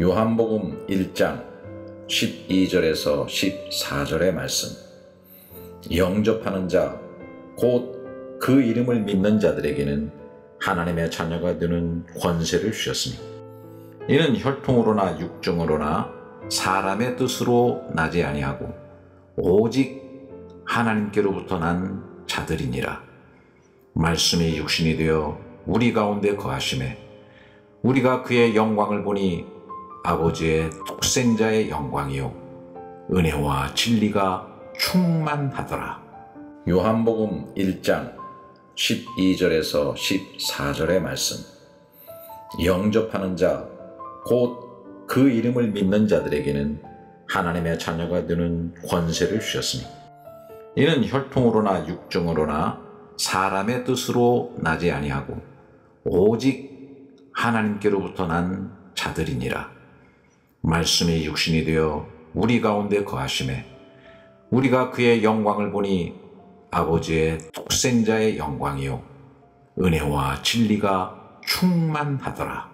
요한복음 일 장 십이 절에서 십사 절의 말씀. 영접하는 자, 곧 그 이름을 믿는 자들에게는 하나님의 자녀가 되는 권세를 주셨으니 이는 혈통으로나 육정으로나 사람의 뜻으로 나지 아니하고 오직 하나님께로부터 난 자들이니라. 말씀이 육신이 되어 우리 가운데 거하심에 우리가 그의 영광을 보니 아버지의 독생자의 영광이요 은혜와 진리가 충만하더라. 요한복음 일 장 십이 절에서 십사 절의 말씀. 영접하는 자, 곧 그 이름을 믿는 자들에게는 하나님의 자녀가 되는 권세를 주셨으니 이는 혈통으로나 육정으로나 사람의 뜻으로 나지 아니하고 오직 하나님께로부터 난 자들이니라. 말씀이 육신이 되어 우리 가운데 거하심에 우리가 그의 영광을 보니 아버지의 독생자의 영광이요 은혜와 진리가 충만하더라.